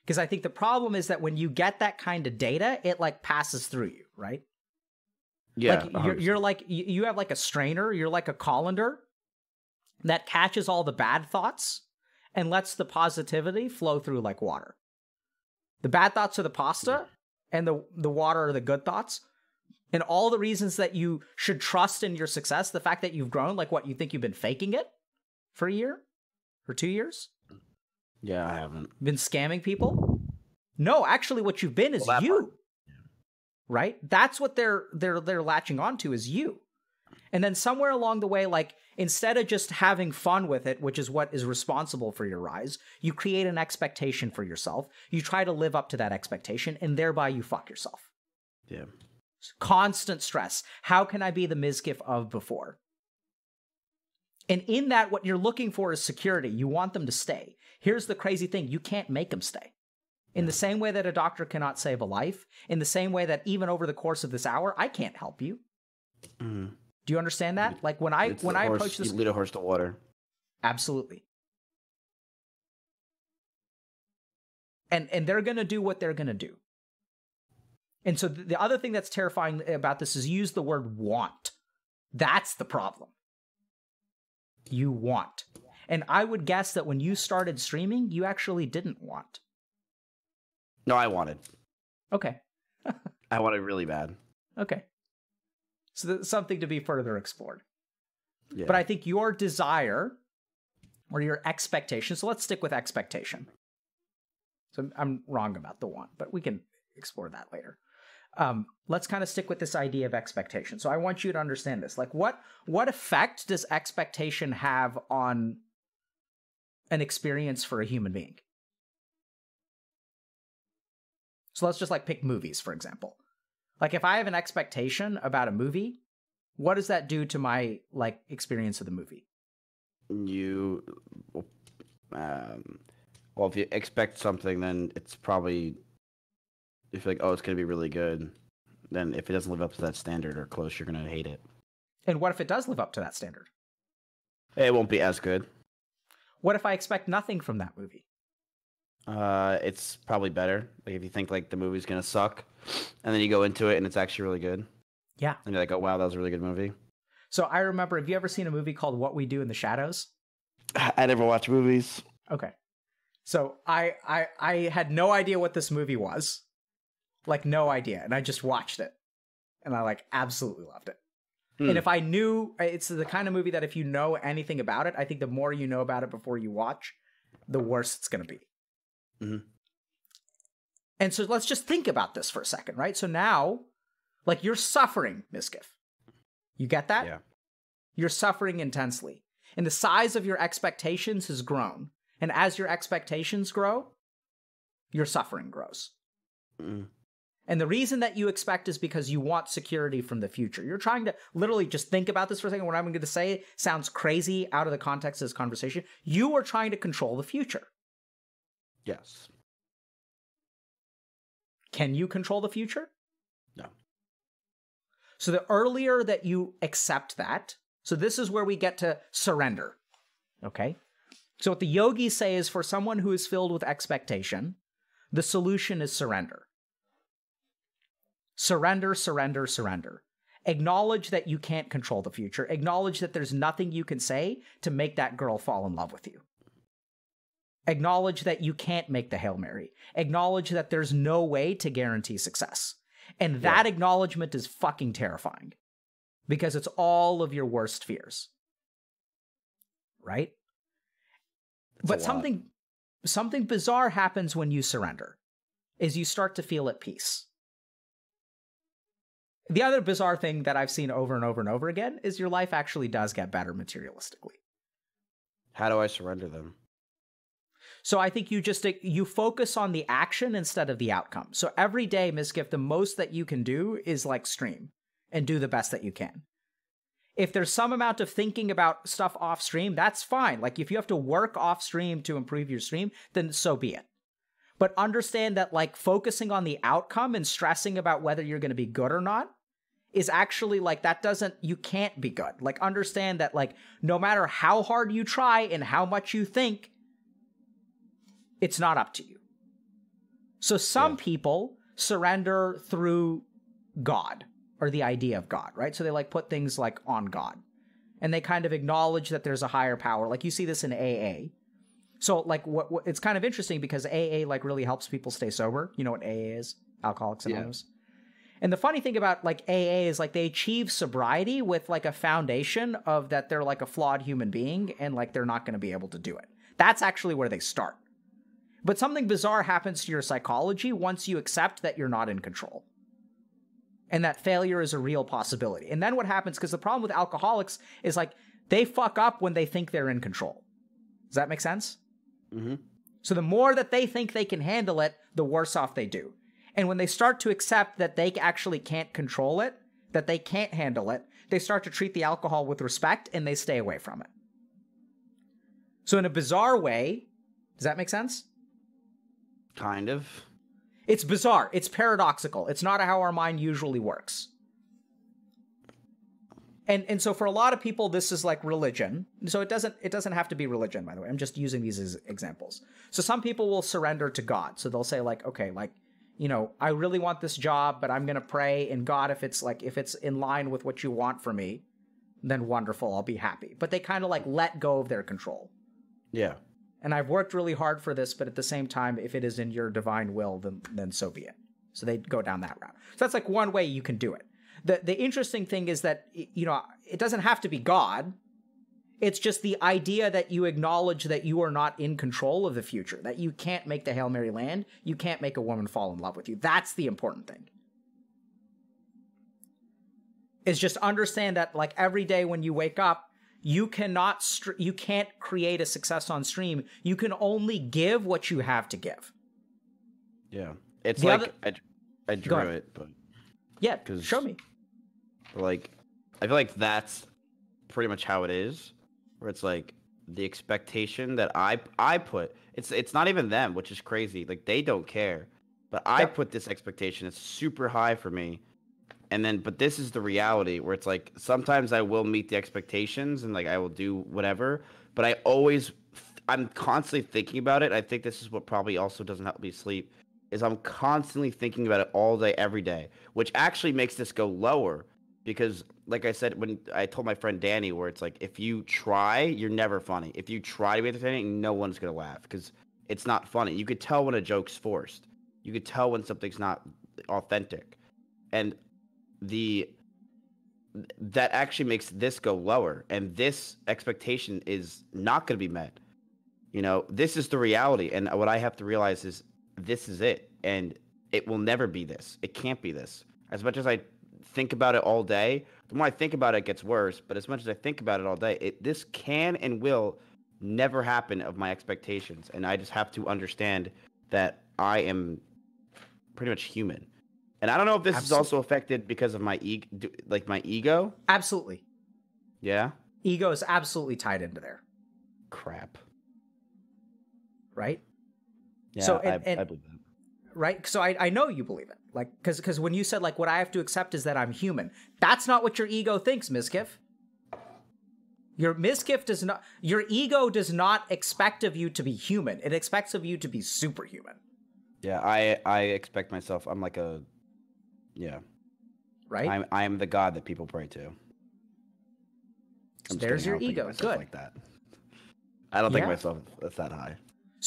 Because I think the problem is that when you get that kind of data, it like passes through you, right? Yeah. Like you're, you're like, you have like a strainer, you're like a colander that catches all the bad thoughts and lets the positivity flow through like water. The bad thoughts are the pasta and the, the water are the good thoughts. And all the reasons that you should trust in your success, the fact that you've grown, like what, you think you've been faking it for a year or two years? Yeah, I haven't. Been scamming people? No, actually what you've been is well, you. Part. Right? That's what they're they're they're latching onto is you. And then somewhere along the way, like instead of just having fun with it, which is what is responsible for your rise, you create an expectation for yourself. You try to live up to that expectation and thereby you fuck yourself. Yeah. Constant stress. How can I be the Mizkif of before? And in that, what you're looking for is security. You want them to stay. Here's the crazy thing. You can't make them stay. In the same way that a doctor cannot save a life, in the same way that even over the course of this hour, I can't help you. Mm. Do you understand that? Like when I, it's when I horse, approach this- you lead a horse to water. Absolutely. And, and they're going to do what they're going to do. And so the other thing that's terrifying about this is use the word want. That's the problem. You want. And I would guess that when you started streaming, you actually didn't want. No, I wanted. Okay. I wanted really bad. Okay. So that's something to be further explored. Yeah. But I think your desire or your expectation, so let's stick with expectation. So I'm wrong about the want, but we can explore that later. Um, let's kind of stick with this idea of expectation. So I want you to understand this. Like what, what effect does expectation have on an experience for a human being? So let's just like pick movies, for example. Like if I have an expectation about a movie, what does that do to my like experience of the movie? You, um, well, if you expect something, then it's probably, if you're like, oh, it's going to be really good, then if it doesn't live up to that standard or close, you're going to hate it. And what if it does live up to that standard? It won't be as good. What if I expect nothing from that movie? Uh, it's probably better. Like if you think like the movie's going to suck and then you go into it and it's actually really good. Yeah. And you're like, oh, wow, that was a really good movie. So I remember, have you ever seen a movie called What We Do in the Shadows? I never watch movies. Okay. So I, I, I had no idea what this movie was. Like no idea. And I just watched it and I like absolutely loved it. Mm. And if I knew, it's the kind of movie that if you know anything about it, I think the more you know about it before you watch, the worse it's going to be. Mm-hmm. And so let's just think about this for a second, right? So now, like you're suffering, Mizkif. You get that? Yeah. You're suffering intensely. And the size of your expectations has grown. And as your expectations grow, your suffering grows. Mm. And the reason that you expect is because you want security from the future. You're trying to literally just think about this for a second. What I'm going to say sounds crazy out of the context of this conversation. You are trying to control the future. Yes. Can you control the future? No. So the earlier that you accept that, so this is where we get to surrender. Okay. So what the yogis say is for someone who is filled with expectation, the solution is surrender. Surrender, surrender, surrender. Acknowledge that you can't control the future. Acknowledge that there's nothing you can say to make that girl fall in love with you. Acknowledge that you can't make the Hail Mary. Acknowledge that there's no way to guarantee success. And that yeah. acknowledgement is fucking terrifying because it's all of your worst fears. Right? That's but something, something bizarre happens when you surrender is you start to feel at peace. The other bizarre thing that I've seen over and over and over again is your life actually does get better materialistically. How do I surrender them? So I think you just, you focus on the action instead of the outcome. So every day, Mizkif, the most that you can do is like stream and do the best that you can. If there's some amount of thinking about stuff off stream, that's fine. Like if you have to work off stream to improve your stream, then so be it. But understand that like focusing on the outcome and stressing about whether you're going to be good or not is actually like, that doesn't, you can't be good. Like, understand that, like, no matter how hard you try and how much you think, it's not up to you. So some yeah. people surrender through God or the idea of God, right? So they like put things like on God and they kind of acknowledge that there's a higher power. Like you see this in A A. So like what, what it's kind of interesting because A A like really helps people stay sober. You know what A A is? Alcoholics Anonymous. Yeah. And the funny thing about like A A is like they achieve sobriety with like a foundation of that they're like a flawed human being and like they're not going to be able to do it. That's actually where they start. But something bizarre happens to your psychology once you accept that you're not in control and that failure is a real possibility. And then what happens, because the problem with alcoholics is like they fuck up when they think they're in control. Does that make sense? Mm-hmm. So the more that they think they can handle it, the worse off they do. And when they start to accept that they actually can't control it, that they can't handle it, they start to treat the alcohol with respect and they stay away from it. So in a bizarre way, does that make sense? Kind of. It's bizarre. It's paradoxical. It's not how our mind usually works. And and so for a lot of people, this is like religion. So it doesn't it doesn't have to be religion, by the way. I'm just using these as examples. So some people will surrender to God. So they'll say like, okay, like, you know, I really want this job, but I'm going to pray. And God, if it's like, if it's in line with what you want for me, then wonderful, I'll be happy. But they kind of like let go of their control. Yeah. And I've worked really hard for this, but at the same time, if it is in your divine will, then, then so be it. So they go down that route. So that's like one way you can do it. The, the interesting thing is that, you know, it doesn't have to be God. It's just the idea that you acknowledge that you are not in control of the future, that you can't make the Hail Mary land, you can't make a woman fall in love with you. That's the important thing. Is just understand that, like, every day when you wake up, you cannot, str you can't create a success on stream. You can only give what you have to give. Yeah, it's the like other... I, I drew it, but yeah, show me. Like, I feel like that's pretty much how it is. Where it's like the expectation that I I put, it's it's not even them, which is crazy. Like they don't care, but I yeah. put this expectation. It's super high for me, and then but this is the reality where it's like sometimes I will meet the expectations and like I will do whatever, but I always I'm constantly thinking about it. I think this is what probably also doesn't help me sleep is I'm constantly thinking about it all day every day, which actually makes this go lower. Because, like I said, when I told my friend Danny, where it's like, if you try, you're never funny. If you try to be entertaining, no one's going to laugh because it's not funny. You could tell when a joke's forced. You could tell when something's not authentic. And the that actually makes this go lower. And this expectation is not going to be met. You know, this is the reality. And what I have to realize is this is it. And it will never be this. It can't be this. As much as I... think about it all day, the more I think about it, it gets worse. But as much as I think about it all day, it this can and will never happen of my expectations. And I just have to understand that I am pretty much human. And I don't know if this absolutely. Is also affected because of my ego, like my ego. Absolutely. Yeah. Ego is absolutely tied into there. Crap. Right. Yeah. So and, I, and, I believe that. Right. So I, I know you believe it. Like, because because when you said, like, what I have to accept is that I'm human, that's not what your ego thinks, Mizkif. Your Mizkif does not, your ego does not expect of you to be human. It expects of you to be superhuman. Yeah, I I expect myself, I'm like a, yeah. Right? I'm, I'm the God that people pray to. So there's your ego. Good. Like that. I don't yeah. think myself that's that high.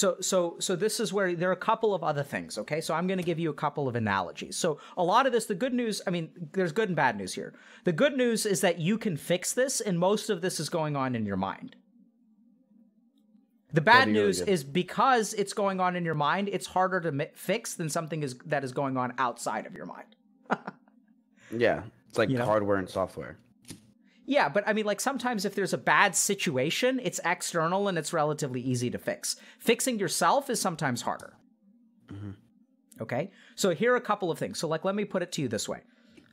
So, so, so this is where there are a couple of other things, okay? So I'm going to give you a couple of analogies. So a lot of this, the good news, I mean, there's good and bad news here. The good news is that you can fix this, and most of this is going on in your mind. The bad news is because it's going on in your mind, it's harder to fix than something is, that is going on outside of your mind. Yeah, it's like hardware and software. Yeah, but I mean, like, sometimes if there's a bad situation, it's external and it's relatively easy to fix. Fixing yourself is sometimes harder. Mm-hmm. Okay? So here are a couple of things. So, like, let me put it to you this way.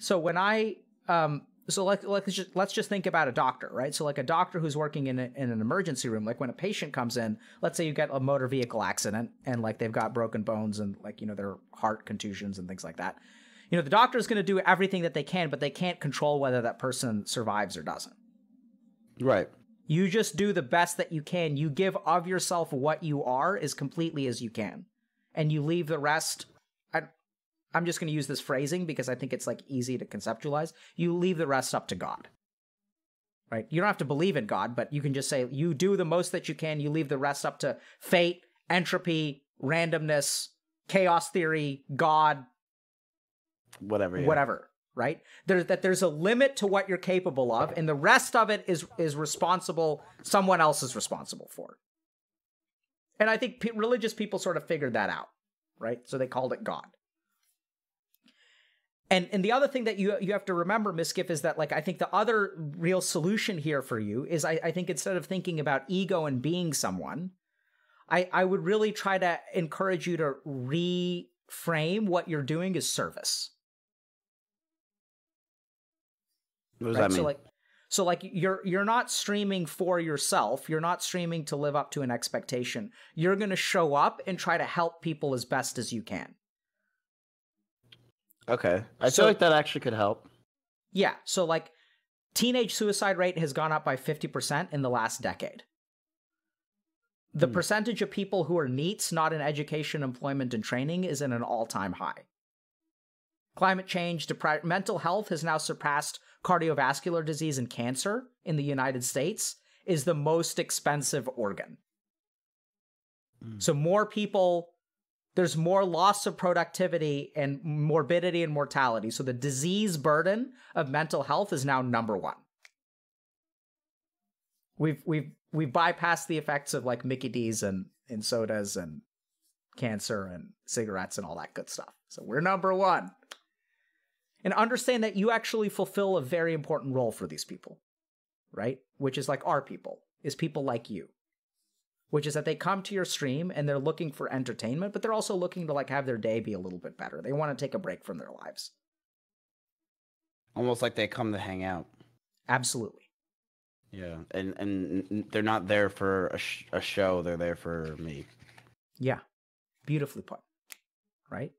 So when I, um, so like, let's just, let's just think about a doctor, right? So like a doctor who's working in, a, in an emergency room, like when a patient comes in, let's say you get a motor vehicle accident and like they've got broken bones and like, you know, their heart contusions and things like that. you know, the doctor is going to do everything that they can, but they can't control whether that person survives or doesn't. Right. You just do the best that you can. You give of yourself what you are as completely as you can. And you leave the rest. I, I'm just going to use this phrasing because I think it's like easy to conceptualize. You leave the rest up to God. Right? You don't have to believe in God, but you can just say you do the most that you can. You leave the rest up to fate, entropy, randomness, chaos theory, God. Whatever. Yeah. Whatever. Right? There, that there's a limit to what you're capable of, and the rest of it is is responsible. Someone else is responsible for. And I think pe- religious people sort of figured that out, right? So they called it God. And and the other thing that you you have to remember, Mizkif, is that, like, I think the other real solution here for you is I, I think instead of thinking about ego and being someone, I, I would really try to encourage you to reframe what you're doing as service. What does right? that mean? So like, so like you're you're not streaming for yourself. You're not streaming to live up to an expectation. You're going to show up and try to help people as best as you can. Okay. I so, feel like that actually could help. Yeah. So like teenage suicide rate has gone up by fifty percent in the last decade. The mm. percentage of people who are NEETs, not in education, employment, and training, is at an all-time high. Climate change, depri- mental health has now surpassed cardiovascular disease, and cancer in the United States is the most expensive organ. Mm. So more people... There's more loss of productivity and morbidity and mortality. So the disease burden of mental health is now number one. We've we've we've bypassed the effects of like Mickey D's and, and sodas and cancer and cigarettes and all that good stuff. So we're number one. And understand that you actually fulfill a very important role for these people, right? Which is like our people, is people like you. Which is that they come to your stream and they're looking for entertainment, but they're also looking to like have their day be a little bit better. They want to take a break from their lives. Almost like they come to hang out. Absolutely. Yeah, and and they're not there for a, sh- a show. They're there for me. Yeah, beautifully put. Right?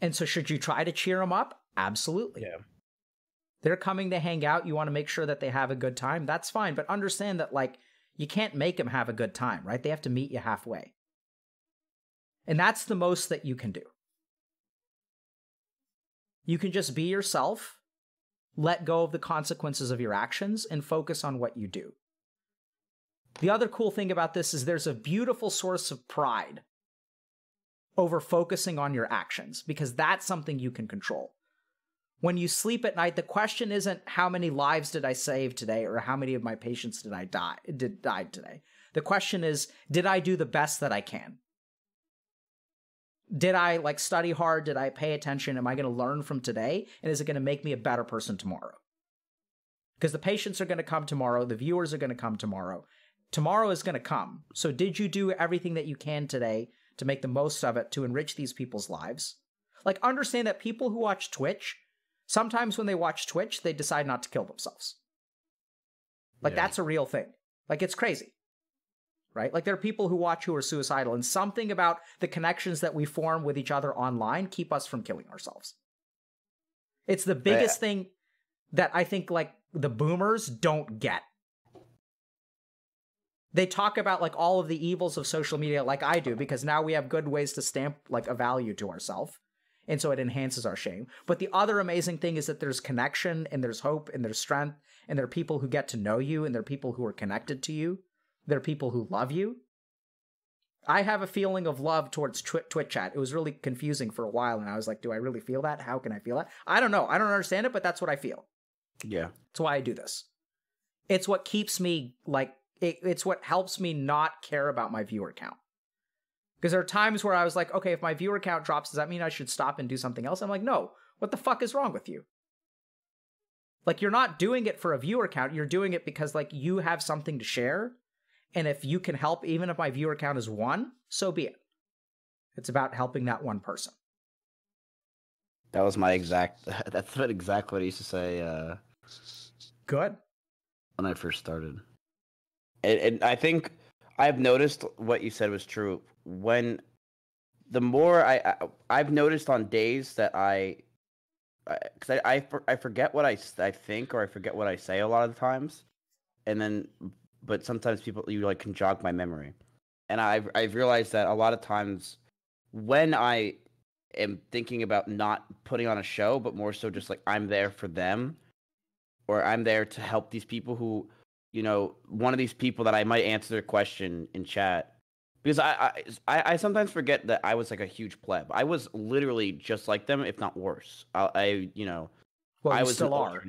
And so should you try to cheer them up? Absolutely. Yeah. They're coming to hang out. You want to make sure that they have a good time. That's fine, but understand that like, you can't make them have a good time, right? They have to meet you halfway. And that's the most that you can do. You can just be yourself, let go of the consequences of your actions, and focus on what you do. The other cool thing about this is there's a beautiful source of pride over focusing on your actions, because that's something you can control. When you sleep at night, the question isn't how many lives did I save today or how many of my patients did I die did died today. The question is, did I do the best that I can? Did I like study hard? Did I pay attention? Am I going to learn from today? And is it going to make me a better person tomorrow? Because the patients are going to come tomorrow. The viewers are going to come tomorrow. Tomorrow is going to come. So did you do everything that you can today to make the most of it, to enrich these people's lives? Like, understand that people who watch Twitch, sometimes when they watch Twitch, they decide not to kill themselves. Like, yeah. That's a real thing. Like, it's crazy, right? Like, there are people who watch who are suicidal, and something about the connections that we form with each other online keep us from killing ourselves. It's the biggest yeah. thing that I think, like, the boomers don't get. They talk about, like, all of the evils of social media like I do, because now we have good ways to stamp, like, a value to ourselves. And so it enhances our shame. But the other amazing thing is that there's connection and there's hope and there's strength and there are people who get to know you and there are people who are connected to you. There are people who love you. I have a feeling of love towards tw- Twitch chat. It was really confusing for a while and I was like, do I really feel that? How can I feel that? I don't know. I don't understand it, but that's what I feel. Yeah. That's why I do this. It's what keeps me like, it, it's what helps me not care about my viewer count. Because there are times where I was like, okay, if my viewer count drops, does that mean I should stop and do something else? I'm like, no, what the fuck is wrong with you? Like, you're not doing it for a viewer count. You're doing it because, like, you have something to share. And if you can help, even if my viewer count is one, so be it. It's about helping that one person. That was my exact, that's what exactly what I used to say. Uh, Good. When I first started. And, and I think I've noticed what you said was true. When the more I, I I've noticed on days that I because I, I, I forget what I, I think, or I forget what I say a lot of the times, and then, but sometimes people, you like can jog my memory, and I've, I've realized that a lot of times when I am thinking about not putting on a show, but more so just like I'm there for them, or I'm there to help these people who, you know, one of these people that I might answer their question in chat. Because I, I, I sometimes forget that I was like a huge pleb. I was literally just like them, if not worse. I, I you know, well, I was still are.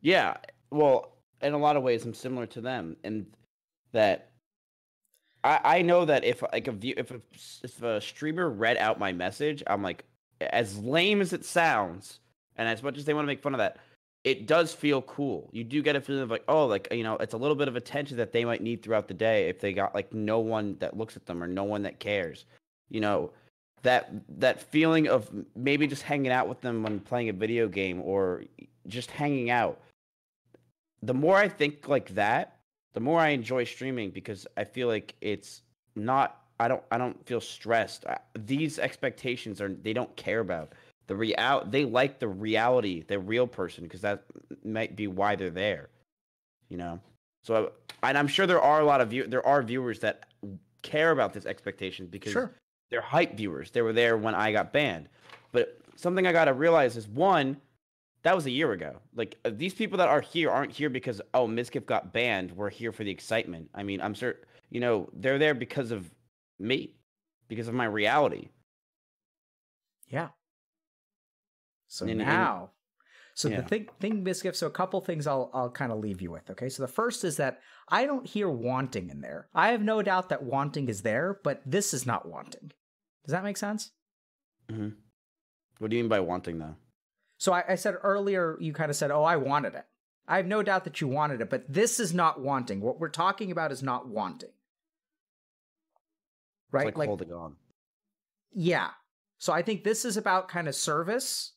Yeah, well, in a lot of ways, I'm similar to them, and that I, I know that if like a view, if a, if a streamer read out my message, I'm like, as lame as it sounds, and as much as they want to make fun of that, it does feel cool. You do get a feeling of like, oh, like, you know, it's a little bit of attention that they might need throughout the day if they got like no one that looks at them or no one that cares. You know, that that feeling of maybe just hanging out with them when playing a video game or just hanging out. The more I think like that, the more I enjoy streaming, because I feel like it's not, I don't I don't feel stressed. I, these expectations are, they don't care about. The real, they like the reality, the real person, because that might be why they're there, you know. So, I, and I'm sure there are a lot of view, there are viewers that care about this expectation because sure. they're hype viewers. They were there when I got banned. But something I gotta realize is, one, that was a year ago. Like, these people that are here aren't here because, oh, Mizkif got banned. We're here for the excitement. I mean, I'm sure, you know, they're there because of me, because of my reality. Yeah. So and now, and, so yeah. the thing, thing, Mizkif, so a couple things I'll, I'll kind of leave you with, okay? So the first is that I don't hear wanting in there. I have no doubt that wanting is there, but this is not wanting. Does that make sense? Mm-hmm. What do you mean by wanting, though? So I, I said earlier, you kind of said, oh, I wanted it. I have no doubt that you wanted it, but this is not wanting. What we're talking about is not wanting. Right? It's like, like holding on. Yeah. So I think this is about kind of service.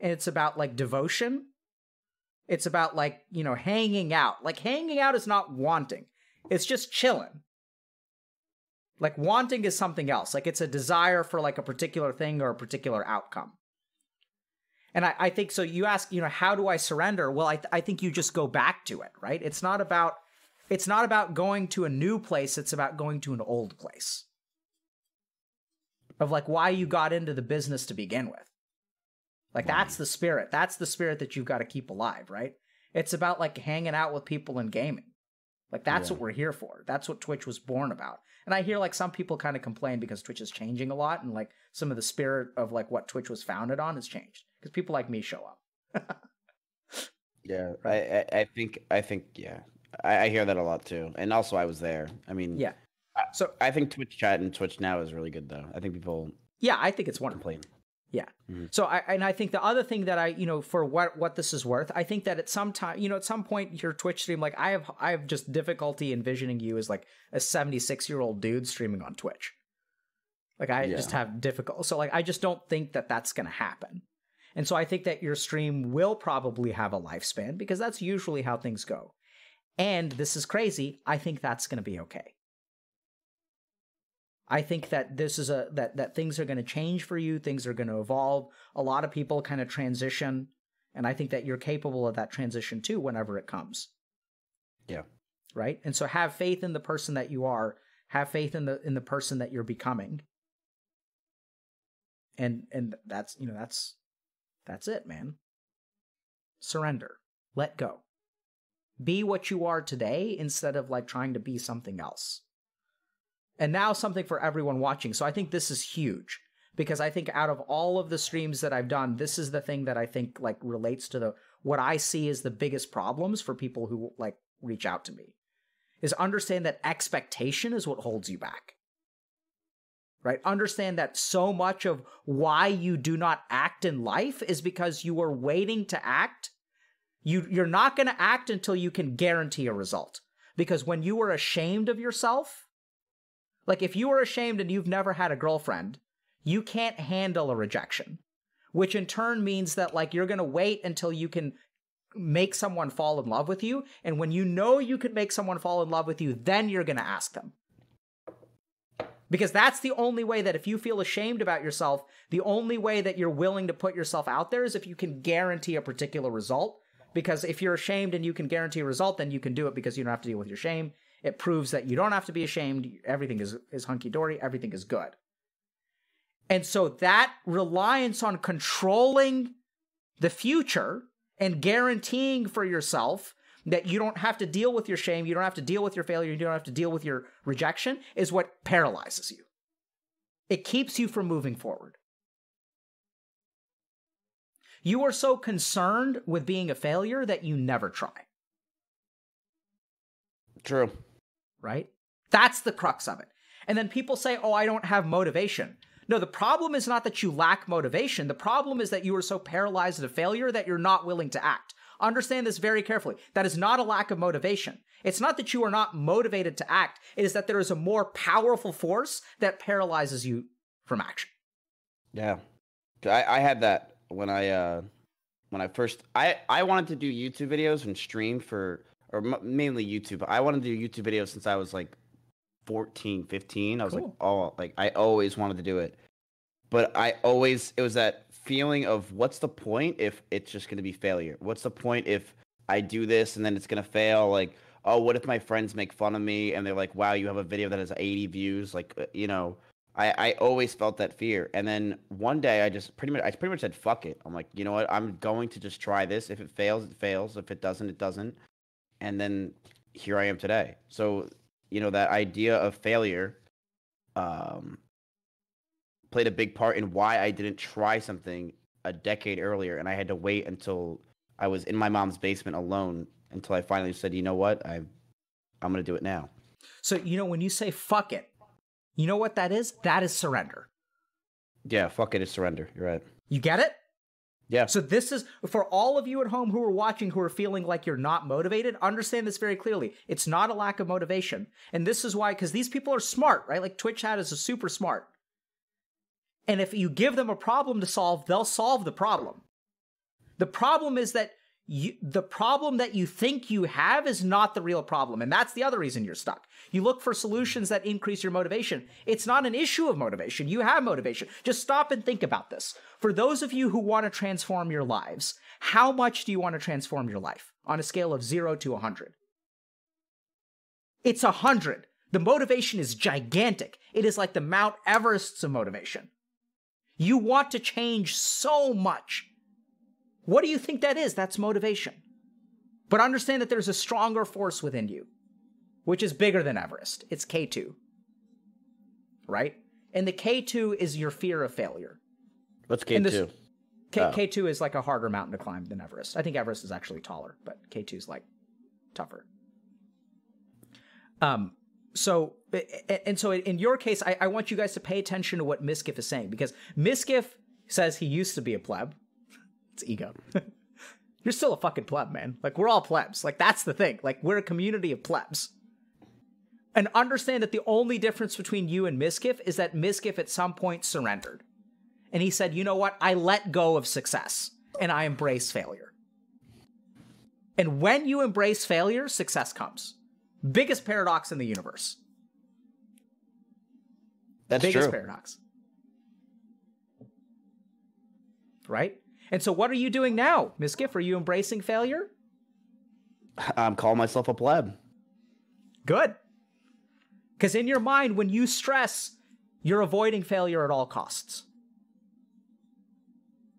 And it's about, like, devotion. It's about, like, you know, hanging out. Like, hanging out is not wanting. It's just chilling. Like, wanting is something else. Like, it's a desire for, like, a particular thing or a particular outcome. And I, I think, so you ask, you know, how do I surrender? Well, I, th I think you just go back to it, right? It's not about, it's not about going to a new place. It's about going to an old place. Of, like, why you got into the business to begin with. Like, that's the spirit. That's the spirit that you've got to keep alive, right? It's about, like, hanging out with people and gaming. Like, that's yeah. what we're here for. That's what Twitch was born about. And I hear, like, some people kind of complain because Twitch is changing a lot. And, like, some of the spirit of, like, what Twitch was founded on has changed. Because people like me show up. yeah. I, I think, I think, yeah. I, I hear that a lot, too. And also, I was there. I mean, yeah. So I, I think Twitch chat and Twitch now is really good, though. I think people... Yeah, I think it's wonderful. Complain. Yeah. Mm-hmm. So I, and I think the other thing that I, you know, for what, what this is worth, I think that at some time, you know, at some point your Twitch stream, like I have, I have just difficulty envisioning you as like a seventy-six year old dude streaming on Twitch. Like I yeah. just have difficult. So like, I just don't think that that's going to happen. And so I think that your stream will probably have a lifespan because that's usually how things go. And this is crazy. I think that's going to be okay. I think that this is a that that things are going to change for you. Things are going to evolve. A lot of people kind of transition, and I think that you're capable of that transition too whenever it comes. Yeah. Right? And so have faith in the person that you are. Have faith in the in the person that you're becoming. And and that's, you know, that's that's it, man. Surrender. Let go. Be what you are today instead of like trying to be something else. And now something for everyone watching. So I think this is huge because I think out of all of the streams that I've done, this is the thing that I think like relates to the, what I see as the biggest problems for people who like reach out to me is understand that expectation is what holds you back, right? Understand that so much of why you do not act in life is because you are waiting to act. You, you're not going to act until you can guarantee a result, because when you are ashamed of yourself, like, if you are ashamed and you've never had a girlfriend, you can't handle a rejection, which in turn means that, like, you're going to wait until you can make someone fall in love with you. And when you know you can make someone fall in love with you, then you're going to ask them. Because that's the only way that if you feel ashamed about yourself, the only way that you're willing to put yourself out there is if you can guarantee a particular result. Because if you're ashamed and you can guarantee a result, then you can do it because you don't have to deal with your shame. It proves that you don't have to be ashamed. Everything is, is hunky-dory. Everything is good. And so that reliance on controlling the future and guaranteeing for yourself that you don't have to deal with your shame, you don't have to deal with your failure, you don't have to deal with your rejection, is what paralyzes you. It keeps you from moving forward. You are so concerned with being a failure that you never try. True. Right? That's the crux of it. And then people say, oh, I don't have motivation. No, the problem is not that you lack motivation. The problem is that you are so paralyzed to failure that you're not willing to act. Understand this very carefully. That is not a lack of motivation. It's not that you are not motivated to act. It is that there is a more powerful force that paralyzes you from action. Yeah. I, I had that when I, uh, when I first, I, I wanted to do YouTube videos and stream for, or mainly YouTube. I wanted to do YouTube videos since I was like fourteen, fifteen. I was cool. like, oh, like I always wanted to do it. But I always, it was that feeling of what's the point if it's just going to be failure? What's the point if I do this and then it's going to fail? Like, oh, what if my friends make fun of me and they're like, wow, you have a video that has eighty views? Like, you know, I, I always felt that fear. And then one day I just pretty much, I pretty much said, fuck it. I'm like, you know what? I'm going to just try this. If it fails, it fails. If it doesn't, it doesn't. And then here I am today. So, you know, that idea of failure um, played a big part in why I didn't try something a decade earlier. And I had to wait until I was in my mom's basement alone until I finally said, you know what, I, I'm going to do it now. So, you know, when you say fuck it, you know what that is? That is surrender. Yeah, fuck it is surrender. You're right. You get it? Yeah. So this is, for all of you at home who are watching, who are feeling like you're not motivated, understand this very clearly. It's not a lack of motivation. And this is why, because these people are smart, right? Like Twitch Hat is a super smart. And if you give them a problem to solve, they'll solve the problem. The problem is that you, the problem that you think you have is not the real problem. And that's the other reason you're stuck. You look for solutions that increase your motivation. It's not an issue of motivation. You have motivation. Just stop and think about this. For those of you who want to transform your lives, how much do you want to transform your life on a scale of zero to one hundred? It's one hundred. The motivation is gigantic. It is like the Mount Everest's of motivation. You want to change so much. What do you think that is? That's motivation. But understand that there's a stronger force within you, which is bigger than Everest. It's K two, right? And the K two is your fear of failure. What's K two? This, K, oh. K two is like a harder mountain to climb than Everest. I think Everest is actually taller, but K two is like tougher. Um. So, and so in your case, I, I want you guys to pay attention to what Mizkif is saying, because Mizkif says he used to be a pleb. It's ego. You're still a fucking pleb, man. Like, we're all plebs. Like, that's the thing. Like, we're a community of plebs. And understand that the only difference between you and Mizkif is that Mizkif at some point surrendered. And he said, you know what? I let go of success and I embrace failure. And when you embrace failure, success comes. Biggest paradox in the universe. That's true. Biggest paradox. Right? And so what are you doing now, Mizkif? Are you embracing failure? I'm calling myself a pleb. Good. Because in your mind, when you stress, you're avoiding failure at all costs.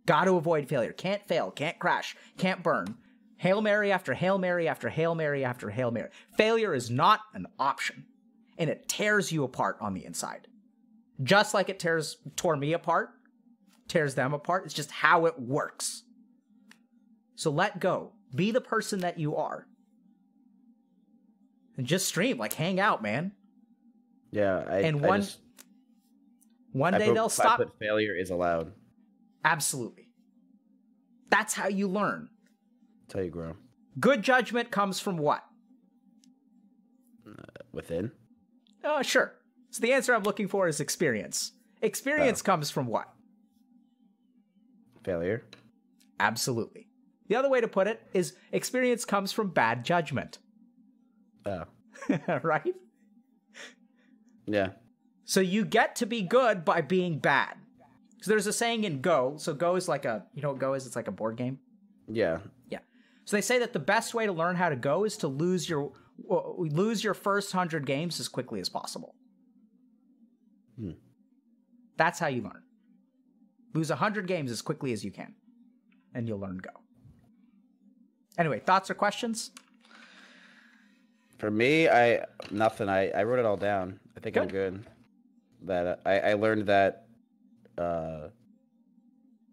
Got to avoid failure. Can't fail. Can't crash. Can't burn. Hail Mary after Hail Mary after Hail Mary after Hail Mary. Failure is not an option. And it tears you apart on the inside. Just like it tears tore me apart. Tears them apart. It's just how it works. So let go. Be the person that you are. And just stream. Like, hang out, man. Yeah. I, and one, I just, one I day put, they'll stop. But failure is allowed. Absolutely. That's how you learn. That's how you grow. Good judgment comes from what? Uh, within. Oh, sure. So the answer I'm looking for is experience. Experience oh. comes from what? Failure. Absolutely. The other way to put it is experience comes from bad judgment. Oh. Right? Yeah. So you get to be good by being bad. So there's a saying in Go. So Go is like a, you know what Go is? It's like a board game. Yeah. Yeah. So they say that the best way to learn how to Go is to lose your lose your first hundred games as quickly as possible. Hmm. That's how you learn. Lose one hundred games as quickly as you can, and you'll learn Go. Anyway, thoughts or questions? For me, I nothing. I, I wrote it all down. I think good. I'm good. That uh, I, I learned that uh,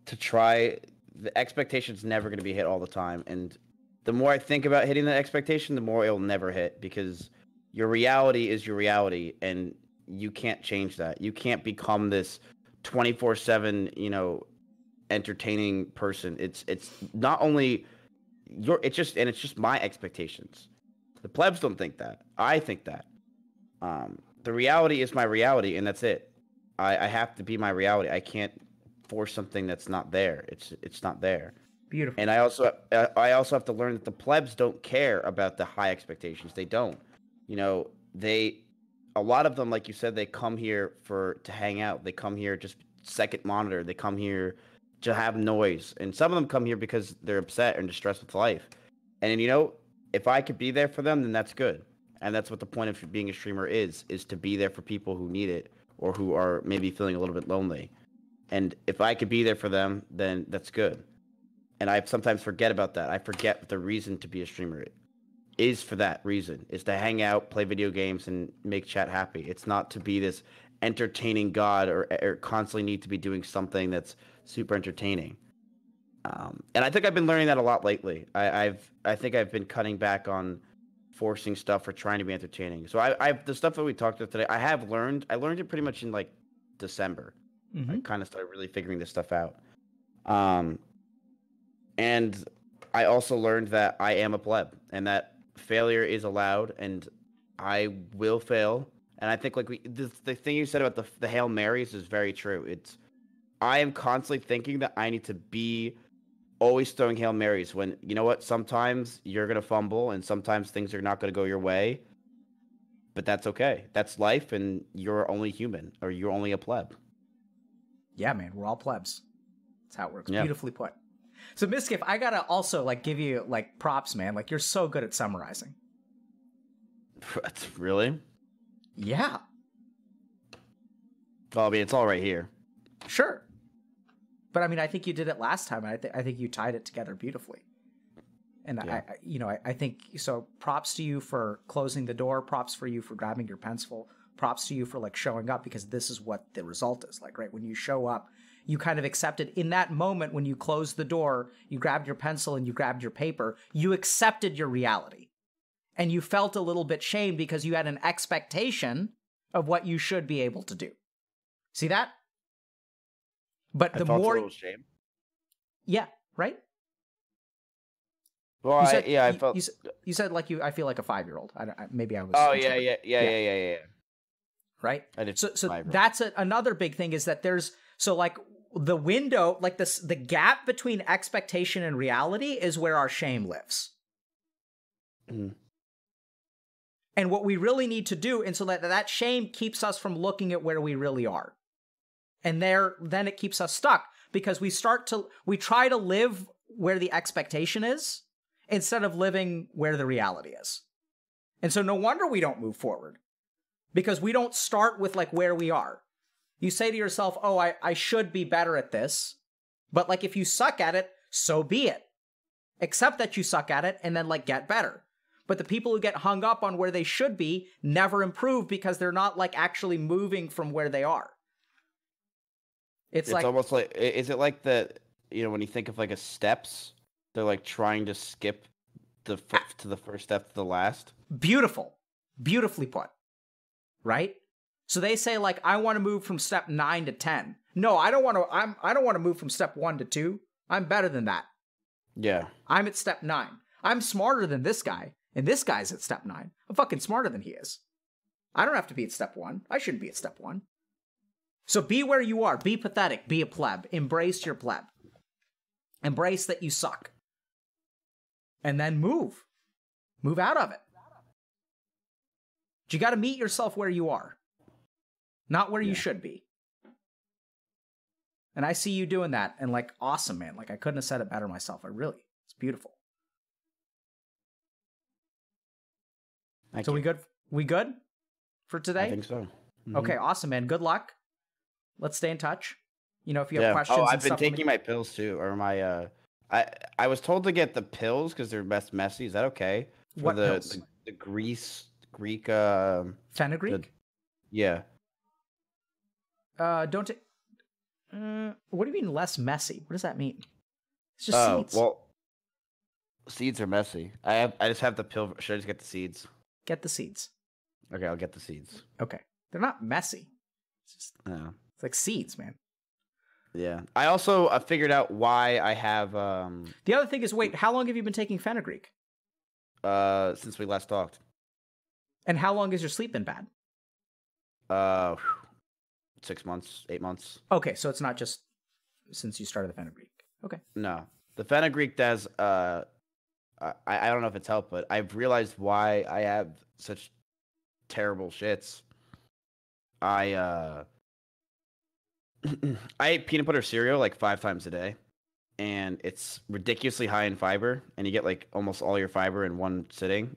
to try, the expectation's never going to be hit all the time. And the more I think about hitting the expectation, the more it'll never hit, because your reality is your reality, and you can't change that. You can't become this twenty-four seven, you know, entertaining person. It's it's not only your, it's just, and it's just my expectations. The plebs don't think that. I think that. Um, the reality is my reality, and that's it. I, I have to be my reality. I can't force something that's not there. It's it's not there. Beautiful. And I also I also have to learn that the plebs don't care about the high expectations. They don't. You know, they. A lot of them, like you said, they come here for to hang out. They come here just second monitor. They come here to have noise. And some of them come here because they're upset and distressed with life. And, you know, if I could be there for them, then that's good. And that's what the point of being a streamer is, is to be there for people who need it or who are maybe feeling a little bit lonely. And if I could be there for them, then that's good. And I sometimes forget about that. I forget what the reason to be a streamer is. Is for that reason, is to hang out, play video games, and make chat happy. It's not to be this entertaining god or, or constantly need to be doing something that's super entertaining. Um, and I think I've been learning that a lot lately. I, I've I think I've been cutting back on forcing stuff or trying to be entertaining. So I, I've the stuff that we talked about today, I have learned. I learned it pretty much in like December. Mm-hmm. I kind of started really figuring this stuff out. Um, and I also learned that I am a pleb and that failure is allowed, and I will fail. And I think, like we, the, the thing you said about the the Hail Marys is very true. It's, I am constantly thinking that I need to be always throwing Hail Marys when, you know what, sometimes you're gonna fumble and sometimes things are not gonna go your way, but that's okay. That's life, and you're only human, or you're only a pleb. Yeah, man, we're all plebs. That's how it works. Yeah. Beautifully put. So, Mizkif, I gotta also, like, give you, like, props, man. Like, you're so good at summarizing. That's really? Yeah. Well, I mean, it's all right here. Sure. But, I mean, I think you did it last time, and I, th I think you tied it together beautifully. And, yeah. I, I, you know, I, I think, so, props to you for closing the door, props for you for grabbing your pencil, props to you for, like, showing up, because this is what the result is. Like, right, when you show up, you kind of accepted in that moment when you closed the door, you grabbed your pencil and you grabbed your paper, you accepted your reality. And you felt a little bit shamed because you had an expectation of what you should be able to do. See that? But the I felt more a little shame. Yeah, right? Well, you said, I, yeah, I you, felt you, you said like you I feel like a five-year-old. I, don't, I maybe I was Oh yeah, yeah, yeah, yeah, yeah, yeah, yeah. Right? I did so so that's a, another big thing is that there's so like the window, like this, the gap between expectation and reality is where our shame lives. Mm. And what we really need to do, and so that, that shame keeps us from looking at where we really are. And there, then it keeps us stuck because we start to, we try to live where the expectation is instead of living where the reality is. And so no wonder we don't move forward because we don't start with like where we are. You say to yourself, oh, I, I should be better at this. But, like, if you suck at it, so be it. Accept that you suck at it and then, like, get better. But the people who get hung up on where they should be never improve because they're not, like, actually moving from where they are. It's, it's like... It's almost like... Is it like the... You know, when you think of, like, a steps, they're, like, trying to skip the f to the first step to the last? Beautiful. Beautifully put. Right? So they say, like, I want to move from step nine to ten. No, I don't want to. I'm. I don't want to move from step one to two. I'm better than that. Yeah. I'm at step nine. I'm smarter than this guy, and this guy's at step nine. I'm fucking smarter than he is. I don't have to be at step one. I shouldn't be at step one. So be where you are. Be pathetic. Be a pleb. Embrace your pleb. Embrace that you suck. And then move. Move out of it. You got to meet yourself where you are. not where yeah. you should be. And I see you doing that, and like, awesome, man. Like, I couldn't have said it better myself. I really, it's beautiful. Thank so you. we good? We good for today? I think so. Mm-hmm. Okay, awesome, man. Good luck. Let's stay in touch. You know, if you have yeah. questions. Oh, I've and been taking my pills too, or my. Uh, I I was told to get the pills because they're best messy. Is that okay? For what the, pills? The the Greece Greek. Uh, Fenugreek. The, yeah. Uh, don't. T- Mm, what do you mean less messy? What does that mean? It's just oh, seeds. Well, seeds are messy. I have. I just have the pill. Should I just get the seeds? Get the seeds. Okay, I'll get the seeds. Okay, they're not messy. It's just. No. It's like seeds, man. Yeah. I also uh, figured out why I have. Um, the other thing is, wait, how long have you been taking fenugreek? Uh, since we last talked. And how long has your sleep been bad? Uh. Whew. Six months, eight months. Okay, so it's not just since you started the fenugreek. Okay. No, the fenugreek does. Uh, I I don't know if it's helped, but I've realized why I have such terrible shits. I uh, I ate peanut butter cereal like five times a day, and it's ridiculously high in fiber, and you get like almost all your fiber in one sitting.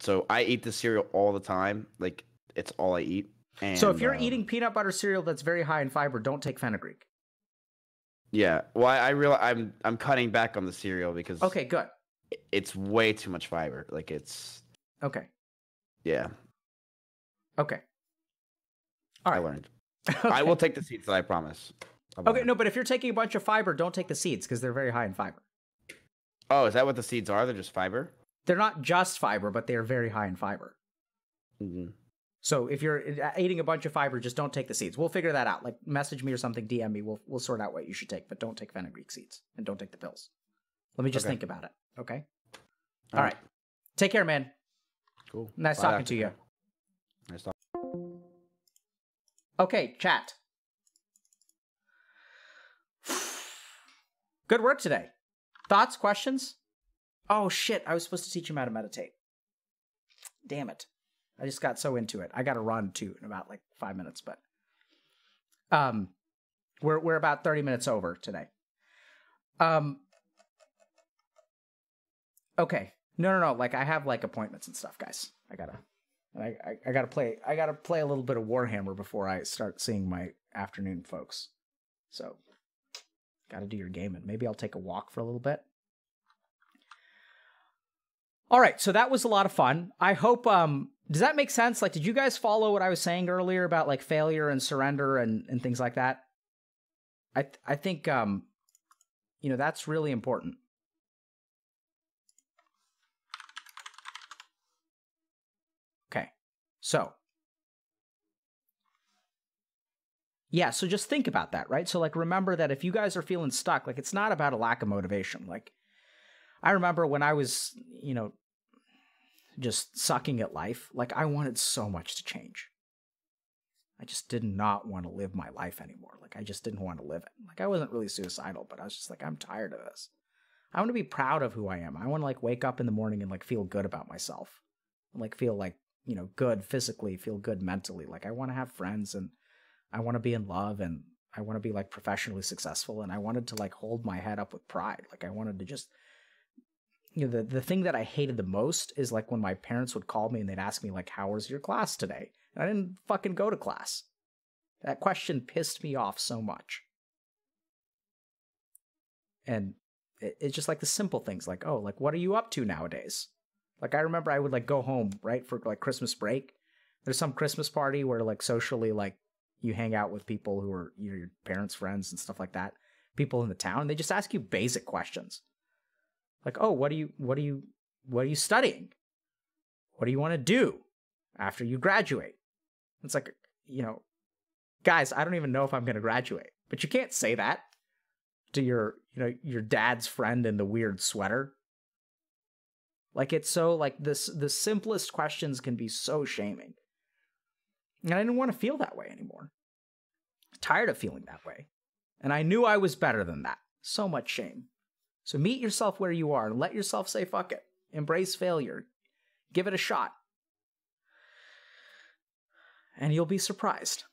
So I eat this cereal all the time, like it's all I eat. And, so if you're um, eating peanut butter cereal that's very high in fiber, don't take fenugreek. Yeah, well, I, I realize I'm I'm cutting back on the cereal because okay, good. It's way too much fiber. Like it's okay. Yeah. Okay. All right. I learned. Okay. I will take the seeds that I promise. I'll okay, no, but if you're taking a bunch of fiber, don't take the seeds because they're very high in fiber. Oh, is that what the seeds are? They're just fiber? They're not just fiber, but they are very high in fiber. Mm-hmm. So if you're eating a bunch of fiber, just don't take the seeds. We'll figure that out. Like, message me or something, D M me. We'll we'll sort out what you should take, but don't take fenugreek seeds and don't take the pills. Let me just okay. think about it, okay? All, All right. right. Take care, man. Cool. Nice Bye, talking Doctor. to you. Nice talking. Okay, chat. Good work today. Thoughts, questions? Oh, shit. I was supposed to teach him how to meditate. Damn it. I just got so into it. I got to run too in about like five minutes, but um, we're we're about thirty minutes over today. Um, okay, no, no, no. Like I have like appointments and stuff, guys. I gotta, and I, I I gotta play. I gotta play a little bit of Warhammer before I start seeing my afternoon folks. So, gotta do your gaming. Maybe I'll take a walk for a little bit. All right, so that was a lot of fun. I hope, um, does that make sense? Like, did you guys follow what I was saying earlier about, like, failure and surrender and, and things like that? I th- I think, um, you know, that's really important. Okay, so. Yeah, so just think about that, right? So, like, remember that if you guys are feeling stuck, like, it's not about a lack of motivation, like, I remember when I was, you know, just sucking at life, like I wanted so much to change. I just did not want to live my life anymore. Like I just didn't want to live it. Like I wasn't really suicidal, but I was just like, I'm tired of this. I want to be proud of who I am. I want to like wake up in the morning and like feel good about myself. And, like feel like, you know, good physically, feel good mentally. Like I want to have friends and I want to be in love and I want to be like professionally successful. And I wanted to like hold my head up with pride. Like I wanted to just... You know, the, the thing that I hated the most is like when my parents would call me and they'd ask me like, how was your class today? And I didn't fucking go to class. That question pissed me off so much. And it, it's just like the simple things like, oh, like, what are you up to nowadays? Like, I remember I would like go home, right, for like Christmas break. There's some Christmas party where like socially, like you hang out with people who are, you know, your parents' friends and stuff like that. People in the town, and they just ask you basic questions. Like, oh, what do you, what do you, what are you studying? What do you want to do after you graduate? It's like, you know, guys, I don't even know if I'm going to graduate, but you can't say that to your, you know, your dad's friend in the weird sweater. Like, it's so like this, the simplest questions can be so shaming. And I didn't want to feel that way anymore. I'm tired of feeling that way. And I knew I was better than that. So much shame. So meet yourself where you are and let yourself say, fuck it. Embrace failure. Give it a shot. And you'll be surprised.